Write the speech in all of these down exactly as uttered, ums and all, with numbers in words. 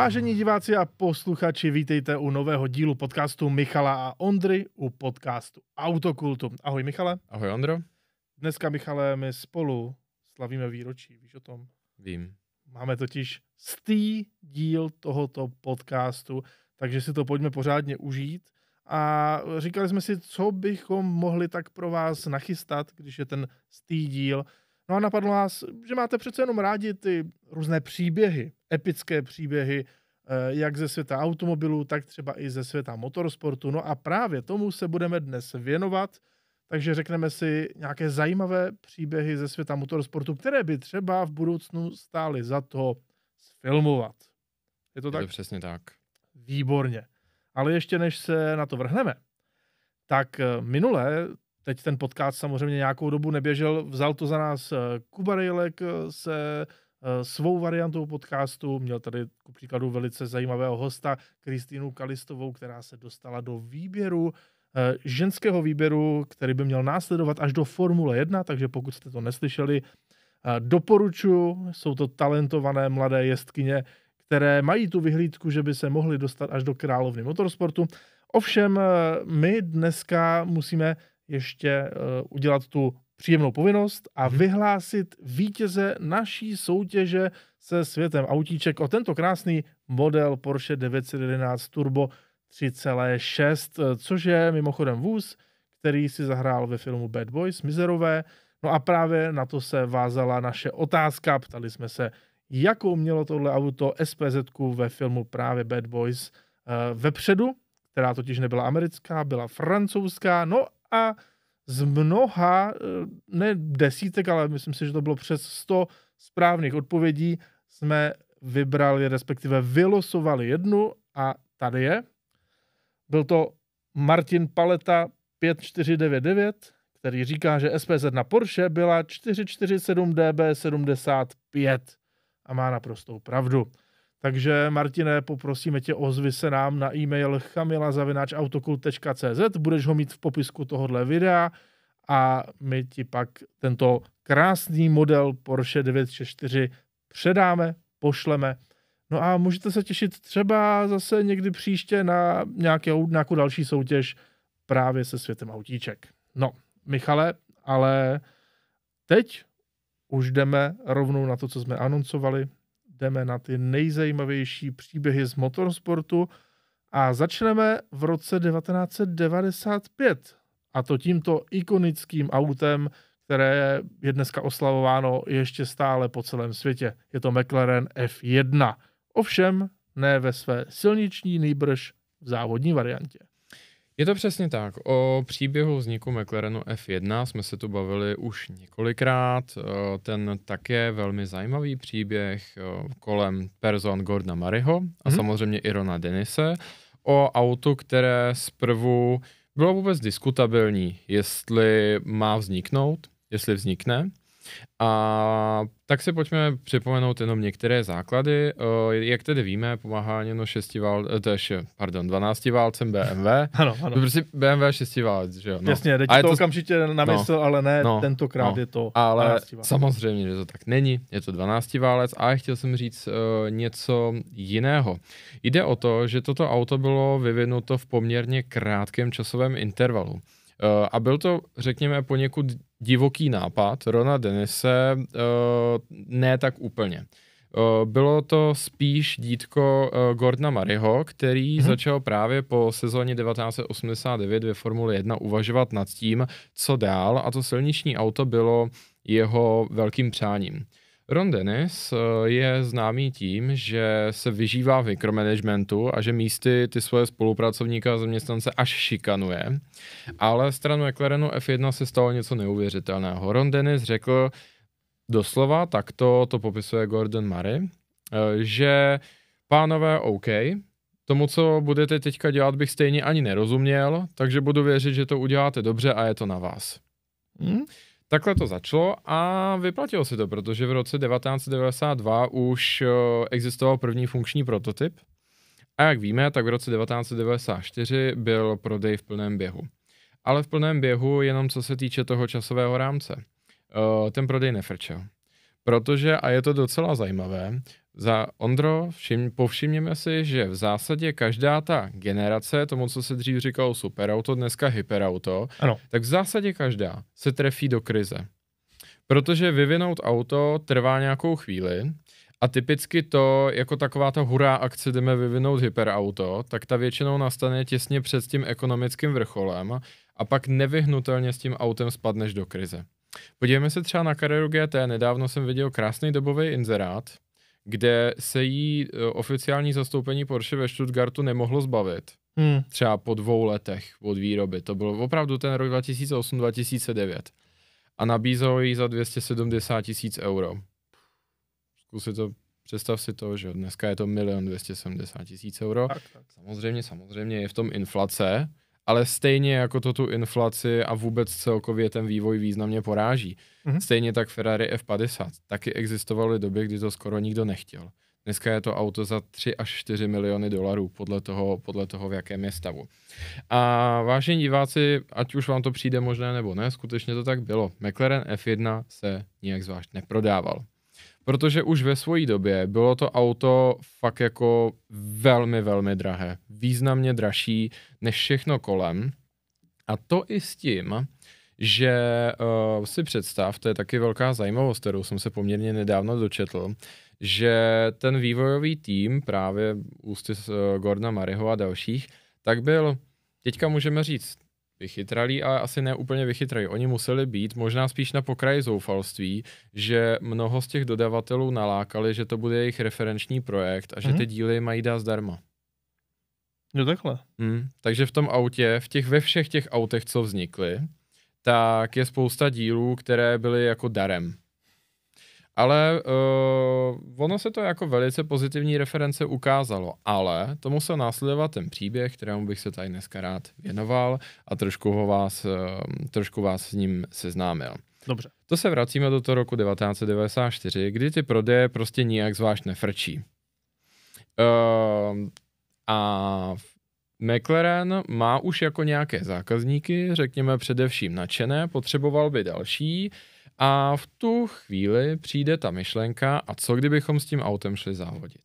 Vážení diváci a posluchači, vítejte u nového dílu podcastu Michala a Ondry, u podcastu Autokultu. Ahoj Michale. Ahoj Ondro. Dneska, Michale, my spolu slavíme výročí, víš o tom? Vím. Máme totiž stý díl tohoto podcastu, takže si to pojďme pořádně užít. A říkali jsme si, co bychom mohli tak pro vás nachystat, když je ten stý díl. No a napadlo nás, že máte přece jenom rádi ty různé příběhy, epické příběhy, jak ze světa automobilů, tak třeba i ze světa motorsportu. No a právě tomu se budeme dnes věnovat, takže řekneme si nějaké zajímavé příběhy ze světa motorsportu, které by třeba v budoucnu stály za to sfilmovat. Je to je tak? To přesně tak. Výborně. Ale ještě než se na to vrhneme, tak minulé, teď ten podcast samozřejmě nějakou dobu neběžel, vzal to za nás Kuba Rejlek se svou variantou podcastu, měl tady ku příkladu velice zajímavého hosta, Kristýnu Kalistovou, která se dostala do výběru, ženského výběru, který by měl následovat až do Formule jedna, takže pokud jste to neslyšeli, doporučuji, jsou to talentované mladé jezdkyně, které mají tu vyhlídku, že by se mohly dostat až do královny motorsportu. Ovšem, my dneska musíme ještě udělat tu příjemnou povinnost a vyhlásit vítěze naší soutěže se světem autíček o tento krásný model Porsche devět set jedenáct Turbo tři celá šest, což je mimochodem vůz, který si zahrál ve filmu Bad Boys, Mizerové. No a právě na to se vázala naše otázka. Ptali jsme se, jakou mělo tohle auto es pé zetku ve filmu právě Bad Boys vepředu, která totiž nebyla americká, byla francouzská. No a z mnoha, ne desítek, ale myslím si, že to bylo přes sto správných odpovědí, jsme vybrali, respektive vylosovali jednu a tady je. Byl to Martin Paleta pět čtyři devět devět, který říká, že es pé zet na Porsche byla čtyři čtyři sedm dé bé sedmdesát pět a má naprostou pravdu. Takže, Martine, poprosíme tě, ozvi se nám na e-mail chamila zavináč autokult tečka cé zet, budeš ho mít v popisku tohohle videa a my ti pak tento krásný model Porsche devět set šedesát čtyři předáme, pošleme. No a můžete se těšit třeba zase někdy příště na nějakou, nějakou další soutěž právě se světem autíček. No, Michale, ale teď už jdeme rovnou na to, co jsme anoncovali. Jdeme na ty nejzajímavější příběhy z motorsportu a začneme v roce devatenáct set devadesát pět. A to tímto ikonickým autem, které je dneska oslavováno ještě stále po celém světě. Je to McLaren ef jedna. Ovšem ne ve své silniční, nejbrž v závodní variantě. Je to přesně tak. O příběhu vzniku McLarenu ef jedna jsme se tu bavili už několikrát. Ten také velmi zajímavý příběh kolem person Gordona Murrayho a hmm. samozřejmě i Rona Dennise o autu, které zprvu bylo vůbec diskutabilní, jestli má vzniknout, jestli vznikne. A tak si pojďme připomenout jenom některé základy. Jak tedy víme, pomáháno dvanáctiválcem bé em vé. Ano, ano. Prostě bé em vé šestiválec, že jo? No. Jasně, teď to, to okamžitě na mysl, no, ale ne, no, tentokrát no, je to ale dvanáctiválec. Samozřejmě, že to tak není, je to dvanáctiválec a chtěl jsem říct uh, něco jiného. Jde o to, že toto auto bylo vyvinuto v poměrně krátkém časovém intervalu. Uh, a byl to, řekněme, poněkud divoký nápad Rona Dennise uh, ne tak úplně. Uh, bylo to spíš dítko uh, Gordona Murrayho, který hmm. začal právě po sezóně devatenáct set osmdesát devět ve Formule jedna uvažovat nad tím, co dál, a to silniční auto bylo jeho velkým přáním. Ron Dennis je známý tím, že se vyžívá v mikromanagementu a že místy ty svoje spolupracovníka a zaměstnance až šikanuje. Ale stranu McLarenu ef jedna se stalo něco neuvěřitelného. Ron Dennis řekl doslova, tak to, to popisuje Gordon Murray, že pánové, OK, tomu, co budete teďka dělat, bych stejně ani nerozuměl, takže budu věřit, že to uděláte dobře a je to na vás. Hmm? Takhle to začalo a vyplatilo se to, protože v roce devatenáct set devadesát dva už existoval první funkční prototyp a jak víme, tak v roce devatenáct set devadesát čtyři byl prodej v plném běhu. Ale v plném běhu jenom co se týče toho časového rámce. Ten prodej nefrčel. Protože, a je to docela zajímavé, Za Ondro, všim, povšimněme si, že v zásadě každá ta generace, tomu, co se dřív říkalo superauto, dneska hyperauto, ano. tak v zásadě každá se trefí do krize. Protože vyvinout auto trvá nějakou chvíli a typicky to, jako taková ta hurá akce, jdeme vyvinout hyperauto, tak ta většinou nastane těsně před tím ekonomickým vrcholem a pak nevyhnutelně s tím autem spadneš do krize. Podívejme se třeba na Carrera G T, nedávno jsem viděl krásný dobový inzerát, kde se jí oficiální zastoupení Porsche ve Stuttgartu nemohlo zbavit. Hmm. Třeba po dvou letech od výroby. To byl opravdu ten rok dva tisíce osm dva tisíce devět. A nabízelo jí za dvě stě sedmdesát tisíc euro. Zkusy to, představ si to, že dneska je to milion dvě stě sedmdesát tisíc euro. Tak, tak. Samozřejmě, samozřejmě je v tom inflace, ale stejně jako to tu inflaci a vůbec celkově ten vývoj významně poráží. Mm-hmm. Stejně tak Ferrari F padesát. Taky existovaly doby, kdy to skoro nikdo nechtěl. Dneska je to auto za tři až čtyři miliony dolarů, podle toho, podle toho, v jakém je stavu. A vážení diváci, ať už vám to přijde možné nebo ne, skutečně to tak bylo. McLaren F jedna se nijak zvlášť neprodával. Protože už ve své době bylo to auto fakt jako velmi, velmi drahé. Významně dražší než všechno kolem. A to i s tím, že uh, si představ, to je taky velká zajímavost, kterou jsem se poměrně nedávno dočetl, že ten vývojový tým právě ústy z uh, Gordona Murrayho a dalších, tak byl, teďka můžeme říct, vychytralí, ale asi ne úplně vychytralí. Oni museli být možná spíš na pokraji zoufalství, že mnoho z těch dodavatelů nalákali, že to bude jejich referenční projekt a že mm-hmm. ty díly mají dát zdarma. No takhle. Mm, takže v tom autě, v těch, ve všech těch autech, co vznikly, tak je spousta dílů, které byly jako darem. Ale uh, ono se to jako velice pozitivní reference ukázalo, ale to musel následovat ten příběh, kterému bych se tady dneska rád věnoval a trošku, ho vás, uh, trošku vás s ním seznámil. Dobře. To se vracíme do toho roku devatenáct set devadesát čtyři, kdy ty prodeje prostě nijak zvlášť nefrčí. Uh, a McLaren má už jako nějaké zákazníky, řekněme především nadšené, potřeboval by další. A v tu chvíli přijde ta myšlenka, a co kdybychom s tím autem šli závodit.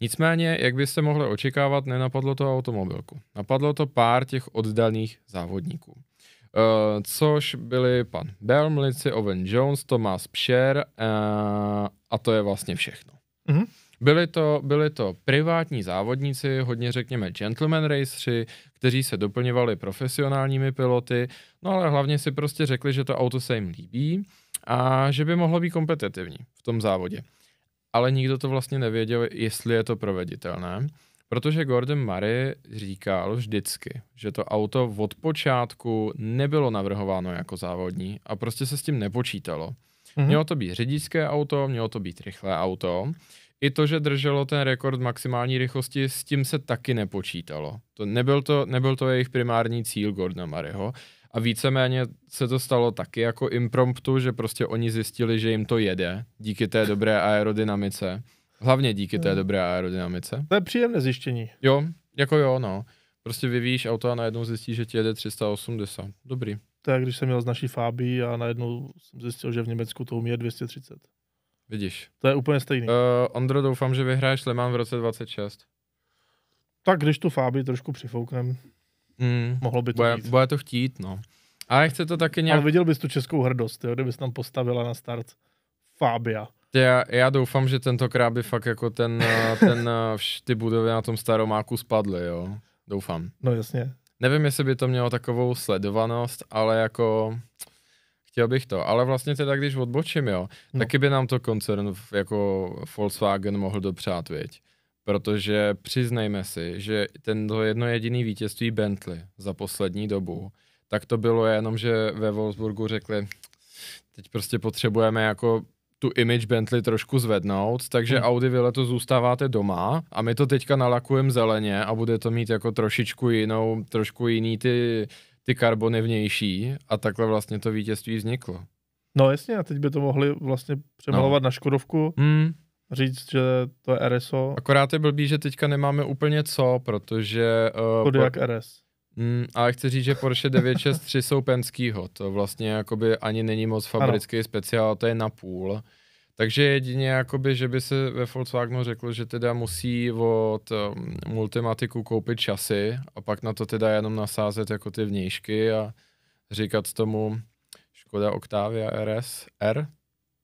Nicméně, jak byste mohli očekávat, nenapadlo to automobilku. Napadlo to pár těch oddaných závodníků. Uh, což byli pan Bellmlici, Owen Jones, Thomas Pscher uh, a to je vlastně všechno. Mm-hmm. Byli to, byli to privátní závodníci, hodně řekněme gentleman raceři, kteří se doplňovali profesionálními piloty, no ale hlavně si prostě řekli, že to auto se jim líbí a že by mohlo být kompetitivní v tom závodě. Ale nikdo to vlastně nevěděl, jestli je to proveditelné, protože Gordon Murray říkal vždycky, že to auto od počátku nebylo navrhováno jako závodní a prostě se s tím nepočítalo. Mhm. Mělo to být řidičské auto, mělo to být rychlé auto. I to, že drželo ten rekord maximální rychlosti, s tím se taky nepočítalo. To nebyl, to, nebyl to jejich primární cíl Gordona Murrayho. A víceméně se to stalo taky jako impromptu, že prostě oni zjistili, že jim to jede díky té dobré aerodynamice. Hlavně díky té dobré aerodynamice. To je příjemné zjištění. Jo, jako jo, no. Prostě vyvíjíš auto a najednou zjistíš, že ti jede tři sta osmdesát. Dobrý. To je, když jsem měl s naší Fabii a najednou jsem zjistil, že v Německu to umí je dvě stě třicet. Vidíš. To je úplně stejný. Uh, Ondro, doufám, že vyhráš Le Mans v roce dvacet šest. Tak když tu Fabii trošku přifouknem, mm, mohlo by to bude, bude to chtít, no. Ale chce to taky nějak... Ale viděl bys tu českou hrdost, jo, kdybys tam postavila na start Fabia. Já, já doufám, že tentokrát by fakt jako ten, ten ty budovy na tom Staromáku spadly, jo. Doufám. No jasně. Nevím, jestli by to mělo takovou sledovanost, ale jako... Chtěl bych to, ale vlastně teda, když odbočím, jo, no. taky by nám to koncern jako Volkswagen mohl dopřát, viď? Protože přiznejme si, že tento jedno jediný vítězství Bentley za poslední dobu, tak to bylo jenom, že ve Wolfsburgu řekli, teď prostě potřebujeme jako tu image Bentley trošku zvednout, takže hmm. Audi, vy letos zůstáváte doma a my to teďka nalakujeme zeleně a bude to mít jako trošičku jinou, trošku jiný ty... ty karbony vnější a takhle vlastně to vítězství vzniklo. No jasně, a teď by to mohli vlastně přemalovat no. na Škodovku, mm. říct, že to je R S O. Akorát je blbý, že teďka nemáme úplně co, protože... Kodiaq uh, por- R S. Mm, ale chci říct, že Porsche devět šest tři jsou Penskýho, to vlastně jakoby ani není moc fabrický ano. speciál, to je napůl. Takže jedině jakoby, že by se ve Volkswagenu řeklo, že teda musí od um, Multimatiku koupit časy a pak na to teda jenom nasázet jako ty vnějšky a říkat tomu Škoda Octavia R S R.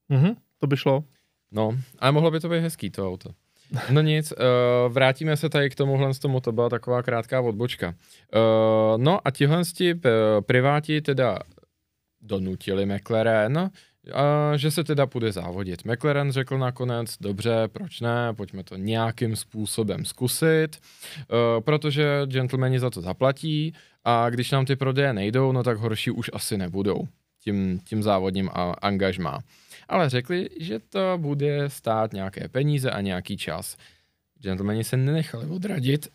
Mhm, to by šlo. No, ale mohlo by to být hezký to auto. No nic, uh, vrátíme se tady k tomuhle z tomu, to byla taková krátká odbočka. Uh, no a tihle priváti teda donutili McLaren, Uh, že se teda půjde závodit. McLaren řekl nakonec, dobře, proč ne, pojďme to nějakým způsobem zkusit, uh, protože gentlemani za to zaplatí a když nám ty prodeje nejdou, no tak horší už asi nebudou tím, tím závodním a- angažmá. Ale řekli, že to bude stát nějaké peníze a nějaký čas. Gentlemani se nenechali odradit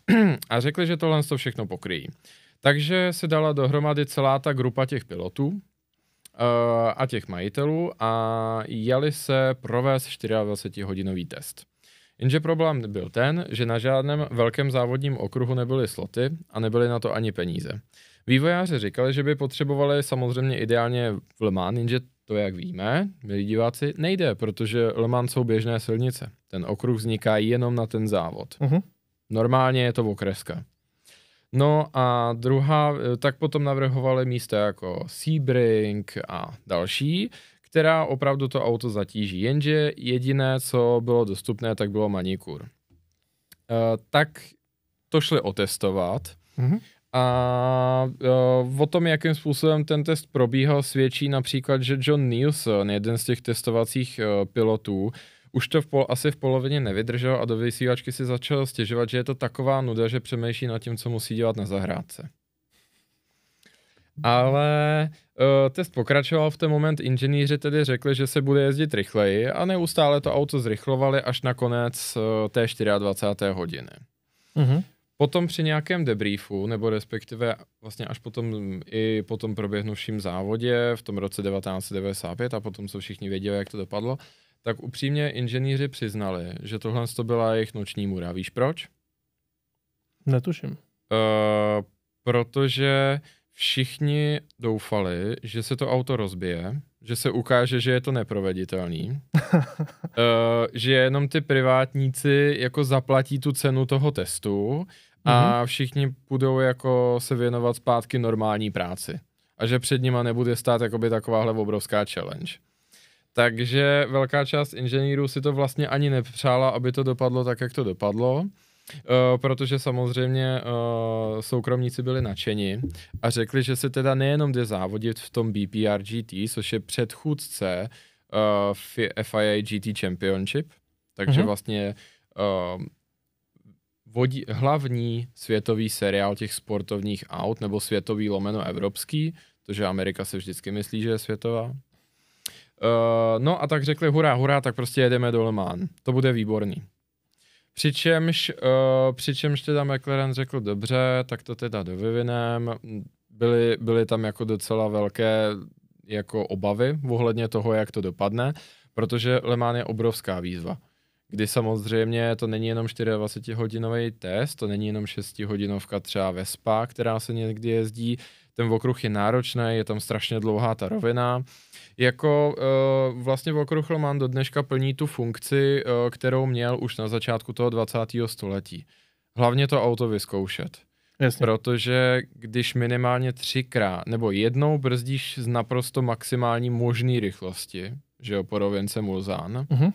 a řekli, že tohle to všechno pokryjí. Takže se dala dohromady celá ta grupa těch pilotů a těch majitelů a jeli se provést dvacetčtyřhodinový test. Jenže problém byl ten, že na žádném velkém závodním okruhu nebyly sloty a nebyly na to ani peníze. Vývojáři říkali, že by potřebovali samozřejmě ideálně v Le Mans, jenže to, jak víme, milí diváci, nejde, protože Le Mans jsou běžné silnice. Ten okruh vzniká jenom na ten závod. Uh-huh. Normálně je to okreska. No a druhá, tak potom navrhovali místa jako Sebring a další, která opravdu to auto zatíží, jenže jediné, co bylo dostupné, tak bylo manikur. Uh, tak to šli otestovat mm-hmm. a uh, o tom, jakým způsobem ten test probíhal, svědčí například, že John Nielsen, jeden z těch testovacích uh, pilotů, už to v pol, asi v polovině nevydržel a do vysílačky si začal stěžovat, že je to taková nuda, že přemýšlí nad tím, co musí dělat na zahrádce. Ale uh, test pokračoval, v ten moment inženýři tedy řekli, že se bude jezdit rychleji a neustále to auto zrychlovali až na konec uh, té dvacetičtyřhodiny. Mm-hmm. Potom při nějakém debriefu, nebo respektive vlastně až potom i po tom proběhnuvším závodě v tom roce devatenáct devadesát pět a potom, co všichni věděli, jak to dopadlo, tak upřímně inženýři přiznali, že tohle to byla jejich noční můra. Víš proč? Netuším. Uh, protože všichni doufali, že se to auto rozbije, že se ukáže, že je to neproveditelný, uh, že jenom ty privátníci jako zaplatí tu cenu toho testu a mm-hmm. všichni budou jako se věnovat zpátky normální práci a že před nima nebude stát jakoby takováhle obrovská challenge. Takže velká část inženýrů si to vlastně ani nepřála, aby to dopadlo tak, jak to dopadlo, uh, protože samozřejmě uh, soukromníci byli nadšeni a řekli, že se teda nejenom jde závodit v tom B P R G T, což je předchůdce uh, F I A G T Championship, takže mhm. vlastně uh, vodí, hlavní světový seriál těch sportovních aut, nebo světový lomeno evropský, protože Amerika se vždycky myslí, že je světová. Uh, no a tak řekli hurá, hurá, tak prostě jedeme do Le Mans. To bude výborný. Přičemž, uh, přičemž teda McLaren řekl dobře, tak to teda dovyvinem. Byly, byly tam jako docela velké jako obavy ohledně toho, jak to dopadne, protože Le Mans je obrovská výzva. Kdy samozřejmě to není jenom dvacetčtyřhodinový test, to není jenom šestihodinovka třeba Vespa, která se někdy jezdí. Ten okruh je náročný, je tam strašně dlouhá ta rovina. Jako uh, vlastně okruh Le Mans do dneška plní tu funkci, uh, kterou měl už na začátku toho dvacátého století. Hlavně to auto vyzkoušet. Jasně. Protože když minimálně třikrát nebo jednou brzdíš z naprosto maximální možné rychlosti, že jo, po rovince Mulsanne, uh-huh.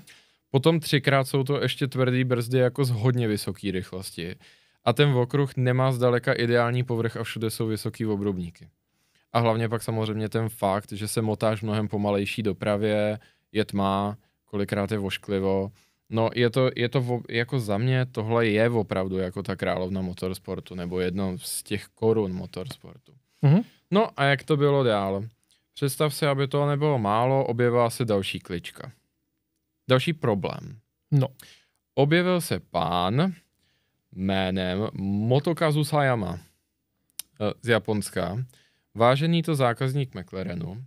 potom třikrát jsou to ještě tvrdý brzdy jako z hodně vysoké rychlosti. A ten okruh nemá zdaleka ideální povrch a všude jsou vysoký obrubníky. A hlavně pak samozřejmě ten fakt, že se motáš v mnohem pomalejší dopravě, je tma, kolikrát je vošklivo. No je to, je to jako za mě, tohle je opravdu jako ta královna motorsportu, nebo jedno z těch korun motorsportu. Mhm. No a jak to bylo dál? Představ si, aby toho nebylo málo, objevila se další klička. Další problém. No. Objevil se pán jménem Motokazu Sayama z Japonska, vážený to zákazník McLarenu,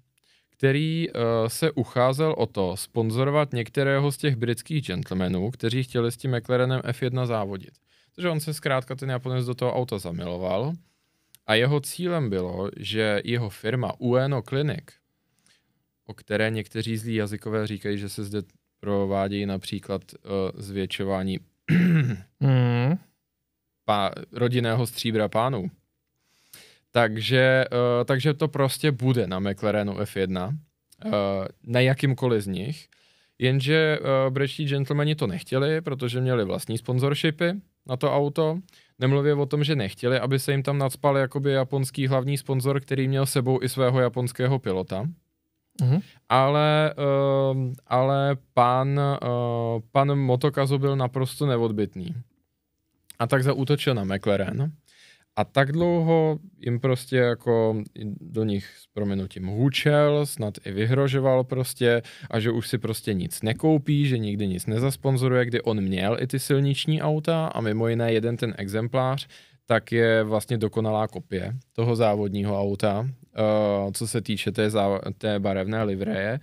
který uh, se ucházel o to sponzorovat některého z těch britských gentlemanů, kteří chtěli s tím McLarenem F jedna závodit. Takže on se zkrátka ten Japonec do toho auta zamiloval a jeho cílem bylo, že jeho firma Ueno Clinic, o které někteří zlí jazykové říkají, že se zde provádějí například uh, zvětšování mm. pá, rodinného stříbra pánů. Takže, uh, takže to prostě bude na McLarenu F jedna, uh, na jakýmkoliv z nich, jenže uh, britští gentlemani to nechtěli, protože měli vlastní sponsorshipy na to auto, nemluvě o tom, že nechtěli, aby se jim tam nadspal jakoby japonský hlavní sponzor, který měl sebou i svého japonského pilota. Mm-hmm. Ale, uh, ale pan, uh, pan Motokazu byl naprosto neodbytný. A tak zaútočil na McLaren. A tak dlouho jim prostě jako do nich s prominutím hůčel, snad i vyhrožoval prostě a že už si prostě nic nekoupí, že nikdy nic nezasponzoruje, kdy on měl i ty silniční auta a mimo jiné jeden ten exemplář, tak je vlastně dokonalá kopie toho závodního auta, uh, co se týče té, zá, té barevné livreje.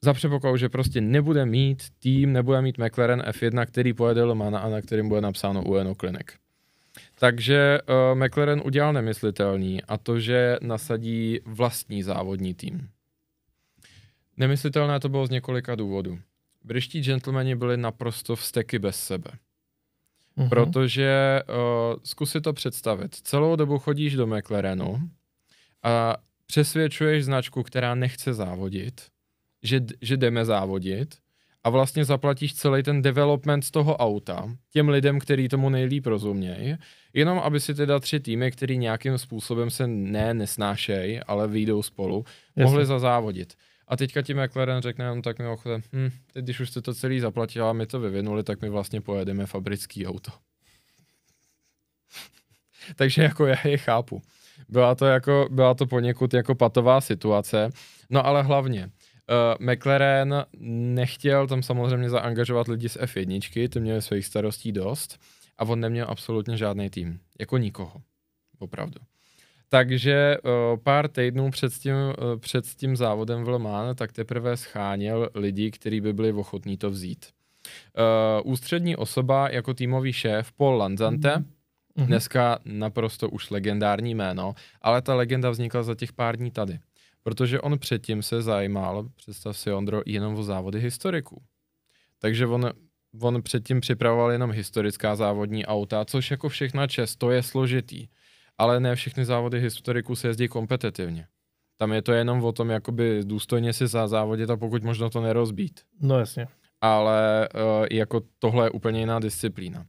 Za předpokladu, že prostě nebude mít tým, nebude mít McLaren F jedna, který pojede Le Mans a na kterým bude napsáno U N O Clinic. Takže uh, McLaren udělal nemyslitelný a to, že nasadí vlastní závodní tým. Nemyslitelné to bylo z několika důvodů. Britští gentlemani byli naprosto vzteky bez sebe. Uhum. Protože uh, zkus si to představit. Celou dobu chodíš do McLarenu a přesvědčuješ značku, která nechce závodit, že, že jdeme závodit a vlastně zaplatíš celý ten development z toho auta těm lidem, který tomu nejlíp rozumějí, jenom aby si teda tři týmy, který nějakým způsobem se ne nesnášejí, ale vyjdou spolu, Jasne. mohli zazávodit. A teďka ti McLaren řekne jenom tak mimochodem, hm, teď když už jste to celý zaplatila a my to vyvinuli, tak my vlastně pojedeme fabrický auto. Takže jako já je chápu. Byla to, jako, byla to poněkud jako patová situace. No ale hlavně, uh, McLaren nechtěl tam samozřejmě zaangažovat lidi z F jedna, ty měli svých starostí dost a on neměl absolutně žádný tým. Jako nikoho. Opravdu. Takže uh, pár týdnů před tím, uh, před tím závodem v Le Mans tak teprve scháněl lidi, kteří by byli ochotní to vzít. Uh, ústřední osoba jako týmový šéf Paul Lanzante, mm-hmm. dneska naprosto už legendární jméno, ale ta legenda vznikla za těch pár dní tady. Protože on předtím se zajímal, představ si Ondro, jenom o závody historiků. Takže on... On předtím připravoval jenom historická závodní auta, což jako všechna čest, to je složitý. Ale ne všechny závody historiků se jezdí kompetitivně. Tam je to jenom o tom, jakoby důstojně si závodit a pokud možno to nerozbít. No jasně. Ale uh, jako tohle je úplně jiná disciplína.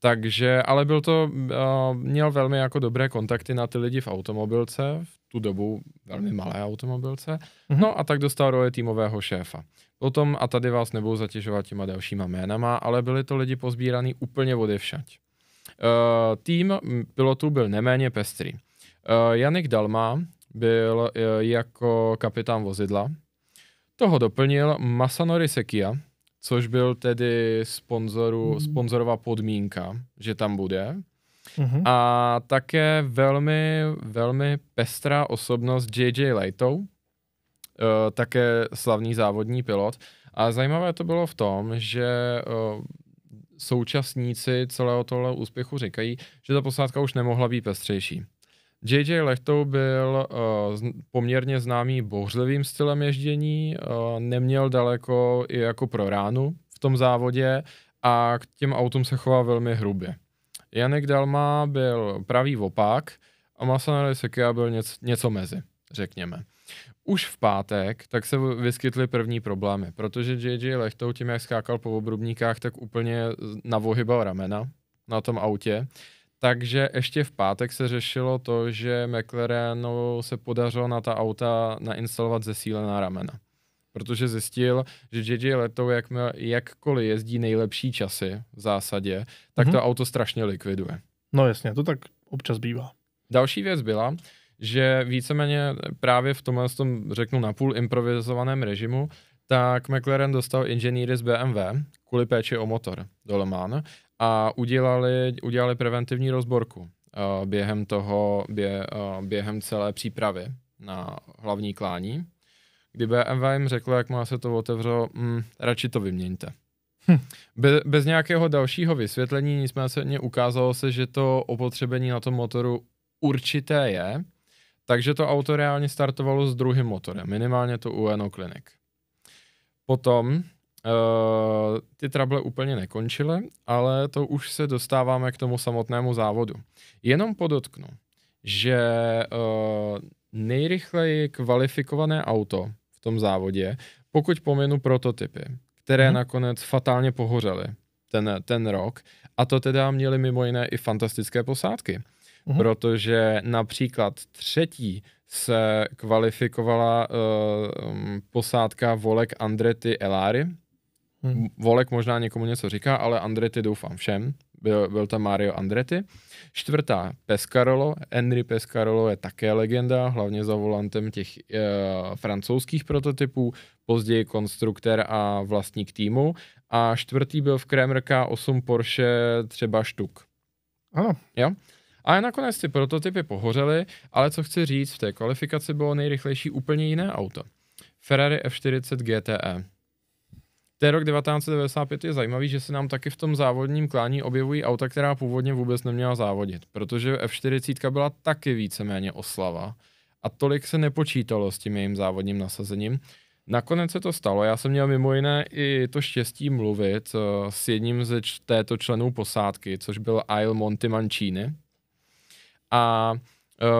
Takže, ale byl to, uh, měl velmi jako dobré kontakty na ty lidi v automobilce, v tu dobu velmi malé automobilce, mm-hmm. no a tak dostal roli týmového šéfa. Potom, a tady vás nebudu zatěžovat těma dalšíma jménama, ale byli to lidi pozbíraný úplně odevšad. Uh, tým pilotů byl neméně pestrý. Uh, Yannick Dalma byl uh, jako kapitán vozidla. Toho doplnil Masanori Sekia, což byl tedy sponzoru, mm. sponzorová podmínka, že tam bude. Mm-hmm. A také velmi, velmi pestrá osobnost J J Leito, uh, také slavný závodní pilot. A zajímavé to bylo v tom, že uh, současníci celého tohle úspěchu říkají, že ta posádka už nemohla být pestřejší. J J Leito byl uh, poměrně známý bouřlivým stylem ježdění, uh, neměl daleko i jako pro ránu v tom závodě a k těm autům se choval velmi hrubě. Yannick Dalma byl pravý opak a Masanori Sekia byl něco, něco mezi, řekněme. Už v pátek tak se vyskytly první problémy, protože J J Leito tím, jak skákal po obrubníkách, tak úplně navohybal ramena na tom autě. Takže ještě v pátek se řešilo to, že McLarenu se podařilo na ta auta nainstalovat zesílená ramena. Protože zjistil, že J J Leito, jak jakkoliv jezdí nejlepší časy v zásadě, tak mm-hmm. to auto strašně likviduje. No jasně, to tak občas bývá. Další věc byla, že víceméně právě v tomhle tom, řeknu, napůl improvizovaném režimu, tak McLaren dostal inženýry z B M W kvůli péči o motor do Le Mans a udělali, udělali preventivní rozborku uh, během toho, bě, uh, během celé přípravy na hlavní klání, kdy B M W jim řeklo, jak má se to otevřelo, mm, radši to vyměňte. Hm. Be, bez nějakého dalšího vysvětlení, nicméně ukázalo se, že to opotřebení na tom motoru určité je, takže to auto reálně startovalo s druhým motorem, minimálně to U N O Clinic. Potom Uh, ty trable úplně nekončily, ale to už se dostáváme k tomu samotnému závodu. Jenom podotknu, že uh, nejrychleji kvalifikované auto v tom závodě, pokud pominu prototypy, které hmm. nakonec fatálně pohořely ten, ten rok, a to teda měly mimo jiné i fantastické posádky, hmm. protože například třetí se kvalifikovala uh, posádka Volek, Andretti, Elari. Hmm. Volek možná někomu něco říká, ale Andretti doufám všem. Byl, byl tam Mario Andretti. Čtvrtá Pescarolo. Henry Pescarolo je také legenda, hlavně za volantem těch e, francouzských prototypů, později konstruktér a vlastník týmu. A čtvrtý byl v Kramer K osm Porsche třeba Štuk. Ano. Jo? A nakonec ty prototypy pohořely, ale co chci říct, v té kvalifikaci bylo nejrychlejší úplně jiné auto. Ferrari F čtyřicet G T E. Ten rok devatenáct set devadesát pět je zajímavý, že se nám taky v tom závodním klání objevují auta, která původně vůbec neměla závodit, protože F čtyřicet byla taky víceméně oslava a tolik se nepočítalo s tím jejím závodním nasazením. Nakonec se to stalo, já jsem měl mimo jiné i to štěstí mluvit s jedním ze této členů posádky, což byl Ail Montimancini. A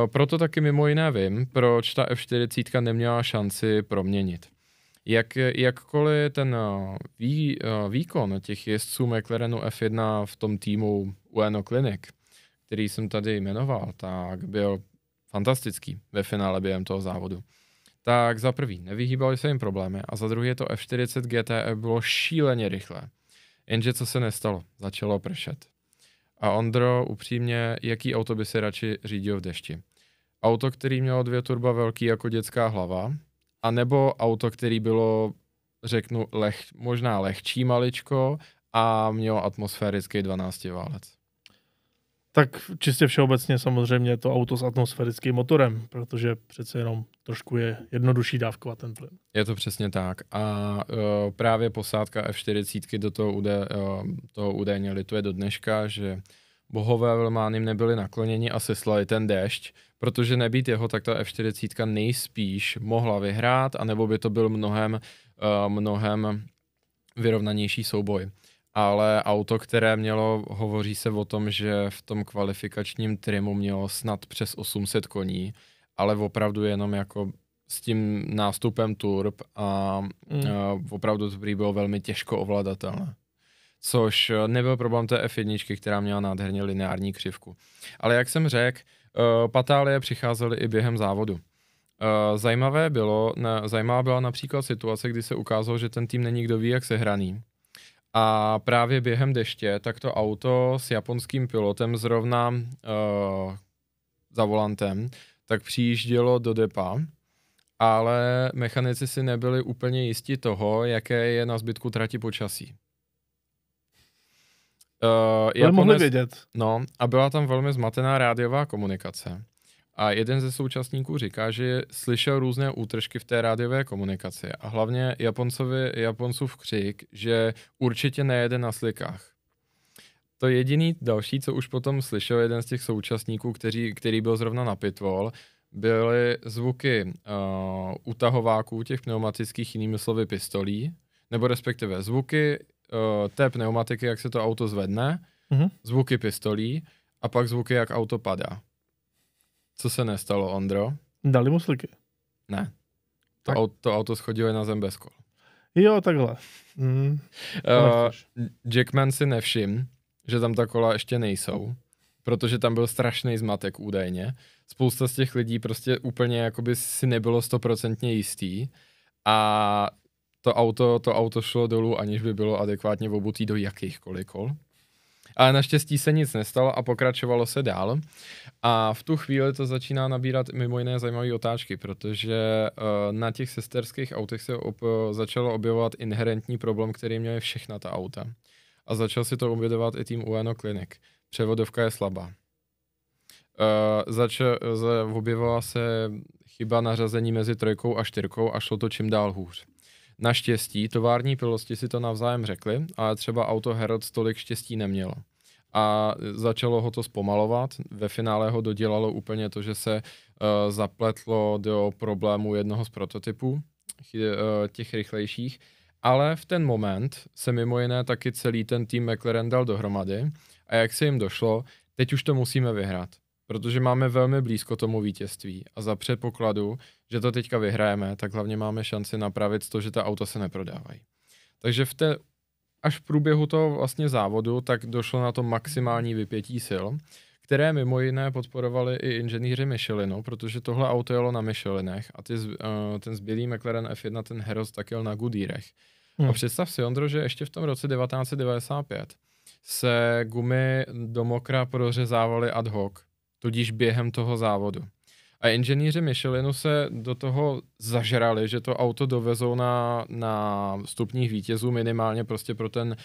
e, proto taky mimo jiné vím, proč ta F čtyřicet neměla šanci proměnit. Jak, jakkoliv ten vý, výkon těch jezdců McLarenu F jedna v tom týmu Ueno Klinik, který jsem tady jmenoval, tak byl fantastický ve finále během toho závodu. Tak za prvý, nevyhýbali se jim problémy a za druhé to F čtyřicet G T E bylo šíleně rychlé. Jenže co se nestalo? Začalo pršet. A Ondro, upřímně, jaký auto by si radši řídil v dešti? Auto, který mělo dvě turba velký jako dětská hlava, anebo auto, který bylo, řeknu, leh, možná lehčí maličko a mělo atmosférický dvanáctiválec? Tak čistě všeobecně samozřejmě to auto s atmosférickým motorem, protože přece jenom trošku je jednodušší dávkovat ten plyn. Je to přesně tak. A uh, právě posádka F čtyřicet do toho, ude, uh, toho údajně lituje do dneška, že bohové Velmány nebyli nakloněni a seslali ten déšť, protože nebýt jeho, tak ta F čtyřicet nejspíš mohla vyhrát, anebo by to byl mnohem, uh, mnohem vyrovnanější souboj. Ale auto, které mělo, hovoří se o tom, že v tom kvalifikačním trimu mělo snad přes osm set koní, ale opravdu jenom jako s tím nástupem turb a mm. opravdu to bylo velmi těžko ovladatelné. Což nebyl problém té F jedna, která měla nádherně lineární křivku. Ale jak jsem řekl, patálie přicházely i během závodu. Zajímavé bylo, ne, zajímavá byla například situace, kdy se ukázalo, že ten tým není kdo ví jak sehraný. A právě během deště tak to auto s japonským pilotem zrovna uh, za volantem tak přijíždělo do depa, ale mechanici si nebyli úplně jisti toho, jaké je na zbytku trati počasí. Uh, Japonec, mohli vědět. No, a byla tam velmi zmatená rádiová komunikace. A jeden ze současníků říká, že slyšel různé útržky v té rádiové komunikaci a hlavně Japoncovi, Japoncův křik, že určitě nejede na slikách. To jediný další, co už potom slyšel jeden z těch současníků, kteří, který byl zrovna na pitwall, byly zvuky uh, utahováků těch pneumatických, jinými slovy pistolí, nebo respektive zvuky uh, té pneumatiky, jak se to auto zvedne, mm-hmm. zvuky pistolí a pak zvuky, jak auto padá. Co se nestalo, Ondro? Dali mu sliky. Ne. To, au, to auto schodilo na zem bez kol. Jo, takhle. Mm. Uh, Jackman si nevšiml, že tam ta kola ještě nejsou, protože tam byl strašný zmatek údajně. Spousta z těch lidí prostě úplně jakoby si nebylo stoprocentně jistý a to auto, to auto šlo dolů, aniž by bylo adekvátně obutý do jakýchkoliv kol. Ale naštěstí se nic nestalo a pokračovalo se dál. A v tu chvíli to začíná nabírat mimo jiné zajímavé otáčky, protože uh, na těch sesterských autech se op, začalo objevovat inherentní problém, který měly všechna ta auta. A začal si to objevovat i tým Ueno Klinik. Převodovka je slabá. Uh, zač, uh, objevovala se chyba nařazení mezi trojkou a čtyřkou a šlo to čím dál hůř. Naštěstí tovární pilosti si to navzájem řekli, ale třeba auto Herods tolik štěstí nemělo. A začalo ho to zpomalovat, ve finále ho dodělalo úplně to, že se uh, zapletlo do problému jednoho z prototypů, uh, těch rychlejších, Ale v ten moment se mimo jiné taky celý ten tým McLaren dal dohromady a jak se jim došlo, teď už to musíme vyhrát, protože máme velmi blízko tomu vítězství a za předpokladu, že to teďka vyhrajeme, tak hlavně máme šanci napravit to, že ta auta se neprodávají. Takže v té, až v průběhu toho vlastně závodu, tak došlo na to maximální vypětí sil, které mimo jiné podporovali i inženýři Michelinu, protože tohle auto jelo na Michelinech a ty, uh, ten zbylý McLaren F jedna, ten Heros, tak jel na Goodyearech. Hmm. A představ si, Ondro, že ještě v tom roce devatenáct set devadesát pět se gumy do mokra prořezávaly ad hoc, tudíž během toho závodu. A inženýři Michelinu se do toho zažrali, že to auto dovezou na, na stupních vítězů minimálně prostě pro ten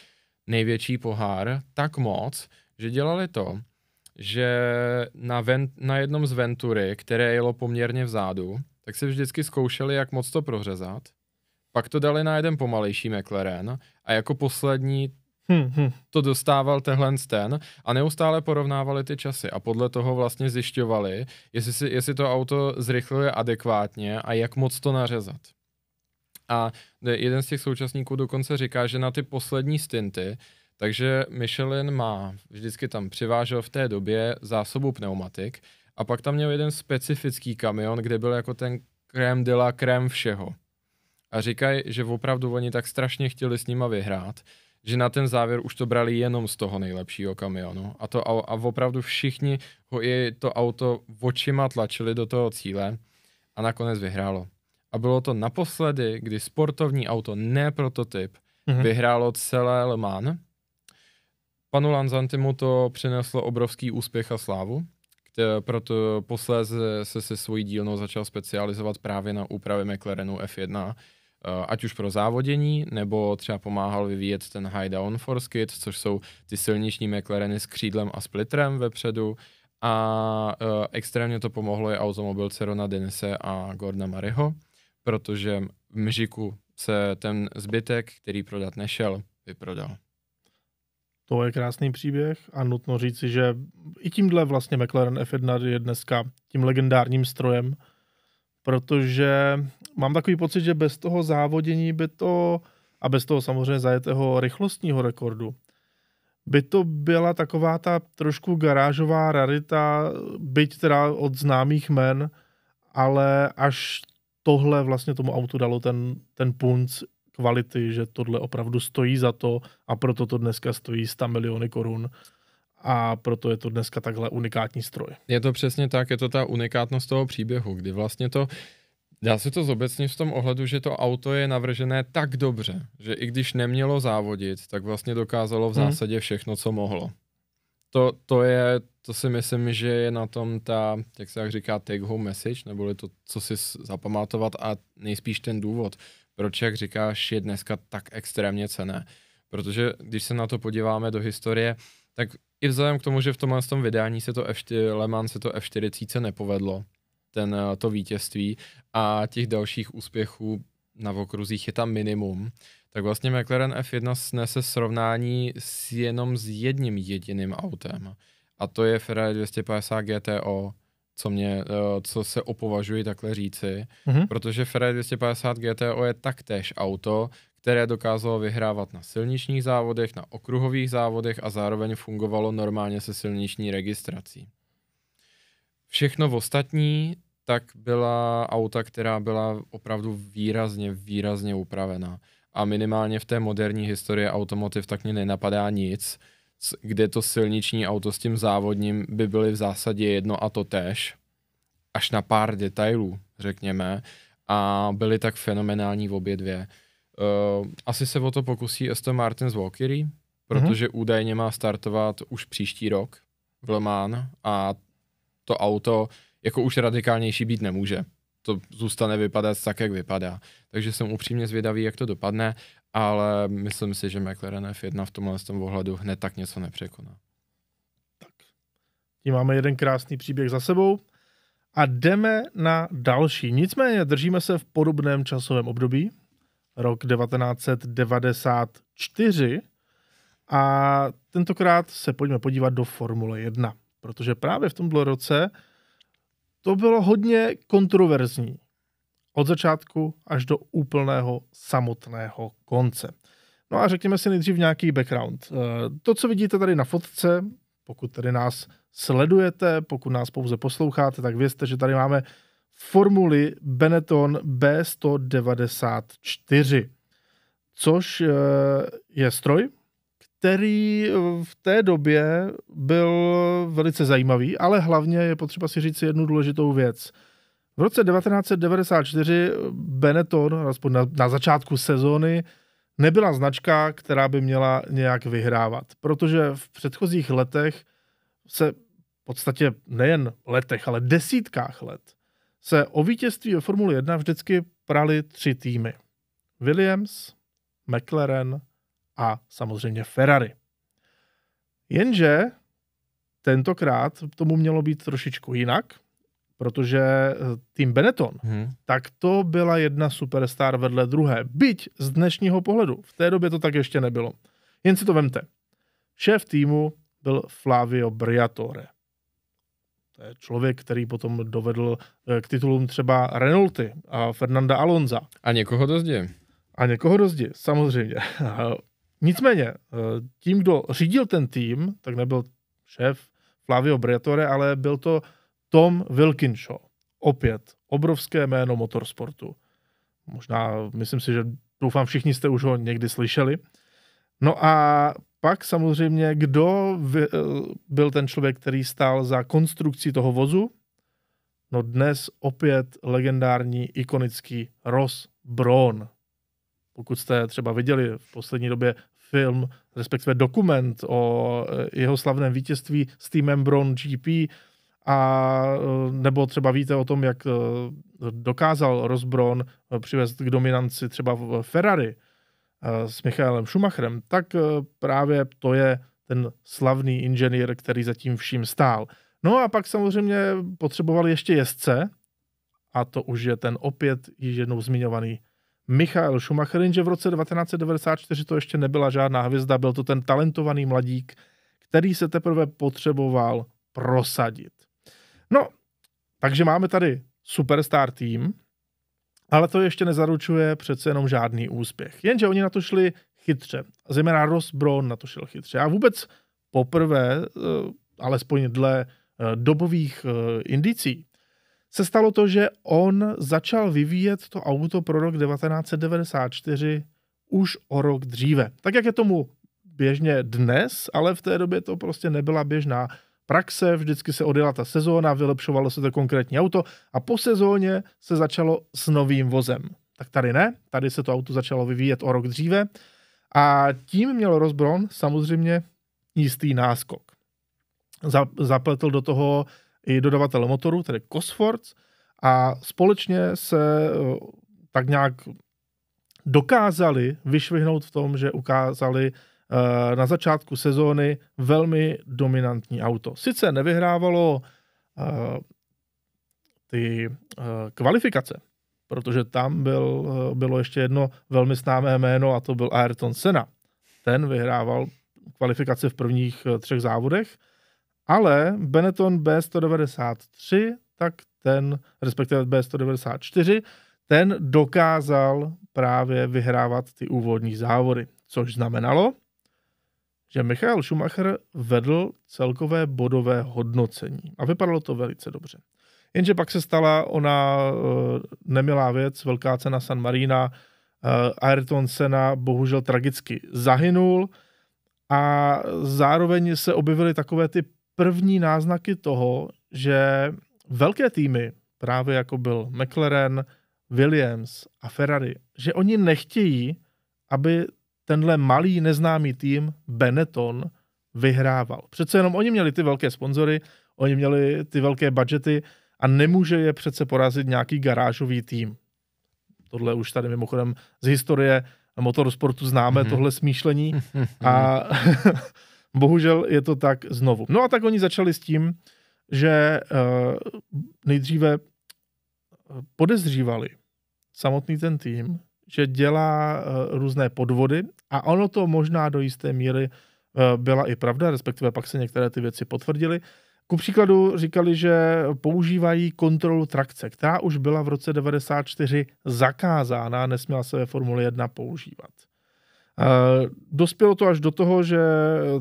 největší pohár tak moc, že dělali to, že na, ven, na jednom z Ventury, které jelo poměrně vzadu, tak se vždycky zkoušeli, jak moc to prořezat. Pak to dali na jeden pomalejší McLaren a jako poslední hmm, hmm. to dostával tenhle ten a neustále porovnávali ty časy a podle toho vlastně zjišťovali, jestli, si, jestli to auto zrychluje adekvátně a jak moc to nařezat. A jeden z těch současníků dokonce říká, že na ty poslední stinty, takže Michelin má, vždycky tam přivážel v té době zásobu pneumatik a pak tam měl jeden specifický kamion, kde byl jako ten crème de la crème všeho. A říkají, že opravdu oni tak strašně chtěli s nima vyhrát, že na ten závěr už to brali jenom z toho nejlepšího kamionu. A, to, a opravdu všichni ho i to auto očima tlačili do toho cíle a nakonec vyhrálo. A bylo to naposledy, kdy sportovní auto, ne prototyp, mhm. vyhrálo celé Le Mans. Panu Lanzantimu to přineslo obrovský úspěch a slávu, které proto posléze se se svojí dílnou začal specializovat právě na úpravy McLarenu F jedna, ať už pro závodění, nebo třeba pomáhal vyvíjet ten high downforce kit, což jsou ty silniční McLareny s křídlem a splitterem vepředu a extrémně to pomohlo i automobilce Rona Denise a Gordona Murrayho, protože v Mžiku se ten zbytek, který prodat nešel, vyprodal. To je krásný příběh a nutno říci, že i tímhle vlastně McLaren F jedna je dneska tím legendárním strojem, protože mám takový pocit, že bez toho závodění by to, a bez toho samozřejmě zajetého rychlostního rekordu, by to byla taková ta trošku garážová rarita, byť teda od známých jmen, ale až tohle vlastně tomu autu dalo ten, ten punc kvality, že tohle opravdu stojí za to a proto to dneska stojí sto miliony korun a proto je to dneska takhle unikátní stroj. Je to přesně tak, je to ta unikátnost toho příběhu, kdy vlastně to, dá se to zobecně v tom ohledu, že to auto je navržené tak dobře, že i když nemělo závodit, tak vlastně dokázalo v zásadě všechno, co mohlo. To, to je, to si myslím, že je na tom ta, jak se jak říká, take home message, neboli to, co si zapamatovat a nejspíš ten důvod, proč, jak říkáš, je dneska tak extrémně cenné. Protože když se na to podíváme do historie, tak i vzhledem k tomu, že v tomhle tom vydání se to F čtyři, Le Mans se to F čtyřicet nepovedlo, ten, to vítězství a těch dalších úspěchů na okruzích je tam minimum, tak vlastně McLaren F jedna snese srovnání s jenom s jedním jediným autem. A to je Ferrari dvě stě padesát G T O, co, mě, co se opovažuji takhle říci, mm-hmm. protože Ferrari dvě stě padesát G T O je taktéž auto, které dokázalo vyhrávat na silničních závodech, na okruhových závodech a zároveň fungovalo normálně se silniční registrací. Všechno ostatní tak byla auta, která byla opravdu výrazně, výrazně upravená. A minimálně v té moderní historii automotiv tak mě nenapadá nic, kde to silniční auto s tím závodním by byly v zásadě jedno a to též, až na pár detailů, řekněme, a byly tak fenomenální v obě dvě. Uh, asi se o to pokusí Aston Martin z Valkyrie, protože mm-hmm. údajně má startovat už příští rok v Le Mans a to auto jako už radikálnější být nemůže. To zůstane vypadat tak, jak vypadá. Takže jsem upřímně zvědavý, jak to dopadne, ale myslím si, že McLaren F jedna v tomhle ohledu hned tak něco nepřekoná. Tak, tím máme jeden krásný příběh za sebou a jdeme na další. Nicméně držíme se v podobném časovém období, rok devatenáct set devadesát čtyři a tentokrát se pojďme podívat do Formule jedna, protože právě v tomto roce to bylo hodně kontroverzní. Od začátku až do úplného samotného konce. No a řekněme si nejdřív nějaký background. To, co vidíte tady na fotce, pokud tady nás sledujete, pokud nás pouze posloucháte, tak vězte, že tady máme formuli Benetton bé sto devadesát čtyři, což je stroj, který v té době byl velice zajímavý, ale hlavně je potřeba si říct jednu důležitou věc. V roce devatenáct set devadesát čtyři Benetton, aspoň na, na začátku sezóny, nebyla značka, která by měla nějak vyhrávat, protože v předchozích letech se v podstatě nejen letech, ale desítkách let se o vítězství ve Formuli jedna vždycky prali tři týmy. Williams, McLaren a samozřejmě Ferrari. Jenže tentokrát tomu mělo být trošičku jinak, protože tým Benetton, hmm. tak to byla jedna superstar vedle druhé. Byť z dnešního pohledu. V té době to tak ještě nebylo. Jen si to vemte. Šéf týmu byl Flavio Briatore. To je člověk, který potom dovedl k titulům třeba Renaulty a Fernanda Alonsa. A někoho do zdi. A někoho do zdi, samozřejmě. Nicméně, tím, kdo řídil ten tým, tak nebyl šéf Flavio Briatore, ale byl to Tom Wilkinshaw. Opět obrovské jméno motorsportu. Možná, myslím si, že doufám, všichni jste už ho někdy slyšeli. No a pak samozřejmě, kdo byl ten člověk, který stál za konstrukcí toho vozu? No dnes opět legendární, ikonický Ross Brawn. Pokud jste třeba viděli v poslední době film, respektive dokument o jeho slavném vítězství s týmem Brawn gé pé, a nebo třeba víte o tom, jak dokázal Ross Brawn přivést k dominanci třeba v Ferrari s Michaelem Schumacherem, tak právě to je ten slavný inženýr, který za tím vším stál. No a pak samozřejmě potřeboval ještě jezdce, a to už je ten opět již jednou zmiňovaný Michael Schumacher, jenže v roce devatenáct set devadesát čtyři to ještě nebyla žádná hvězda, byl to ten talentovaný mladík, který se teprve potřeboval prosadit. No, takže máme tady superstar tým, ale to ještě nezaručuje přece jenom žádný úspěch. Jenže oni na to šli chytře. Zejména Ross Brawn na to šel chytře. A vůbec poprvé, alespoň dle dobových indicí, se stalo to, že on začal vyvíjet to auto pro rok devatenáct set devadesát čtyři už o rok dříve. Tak jak je tomu běžně dnes, ale v té době to prostě nebyla běžná praxe, vždycky se odjela ta sezóna, vylepšovalo se to konkrétní auto a po sezóně se začalo s novým vozem. Tak tady ne, tady se to auto začalo vyvíjet o rok dříve a tím měl Ross Brawn samozřejmě jistý náskok. Zapletl do toho i dodavatel motoru, tedy Cosworth, a společně se tak nějak dokázali vyšvihnout v tom, že ukázali na začátku sezóny velmi dominantní auto. Sice nevyhrávalo uh, ty uh, kvalifikace, protože tam byl, uh, bylo ještě jedno velmi známé jméno a to byl Ayrton Senna. Ten vyhrával kvalifikace v prvních uh, třech závodech, ale Benetton bé sto devadesát tři, tak ten, respektive bé sto devadesát čtyři, ten dokázal právě vyhrávat ty úvodní závody, což znamenalo, že Michael Schumacher vedl celkové bodové hodnocení. A vypadalo to velice dobře. Jenže pak se stala ona nemilá věc, velká cena San Marina, Ayrton Senna bohužel tragicky zahynul a zároveň se objevily takové ty první náznaky toho, že velké týmy, právě jako byl McLaren, Williams a Ferrari, že oni nechtějí, aby tenhle malý neznámý tým Benetton vyhrával. Přece jenom oni měli ty velké sponzory, oni měli ty velké budžety a nemůže je přece porazit nějaký garážový tým. Tohle už tady mimochodem z historie motorsportu známe, mm-hmm. tohle smýšlení a bohužel je to tak znovu. No a tak oni začali s tím, že uh, nejdříve podezřívali samotný ten tým, že dělá uh, různé podvody a ono to možná do jisté míry uh, byla i pravda, respektive pak se některé ty věci potvrdily. Ku příkladu říkali, že používají kontrolu trakce, která už byla v roce devadesát čtyři zakázána, nesměla se ve Formuli jedna používat. Dospělo to až do toho, že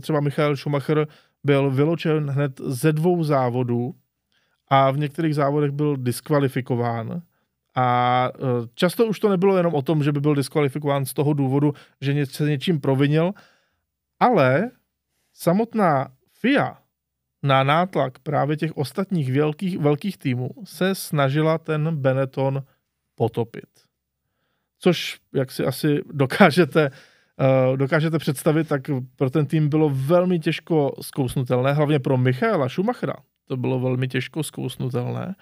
třeba Michael Schumacher byl vyloučen hned ze dvou závodů a v některých závodech byl diskvalifikován. A často už to nebylo jenom o tom, že by byl diskvalifikován z toho důvodu, že se něčím provinil, ale samotná F I A na nátlak právě těch ostatních velkých, velkých týmů se snažila ten Benetton potopit. Což, jak si asi dokážete, dokážete představit, tak pro ten tým bylo velmi těžko zkousnutelné, hlavně pro Michaela Schumachera to bylo velmi těžko zkousnutelné.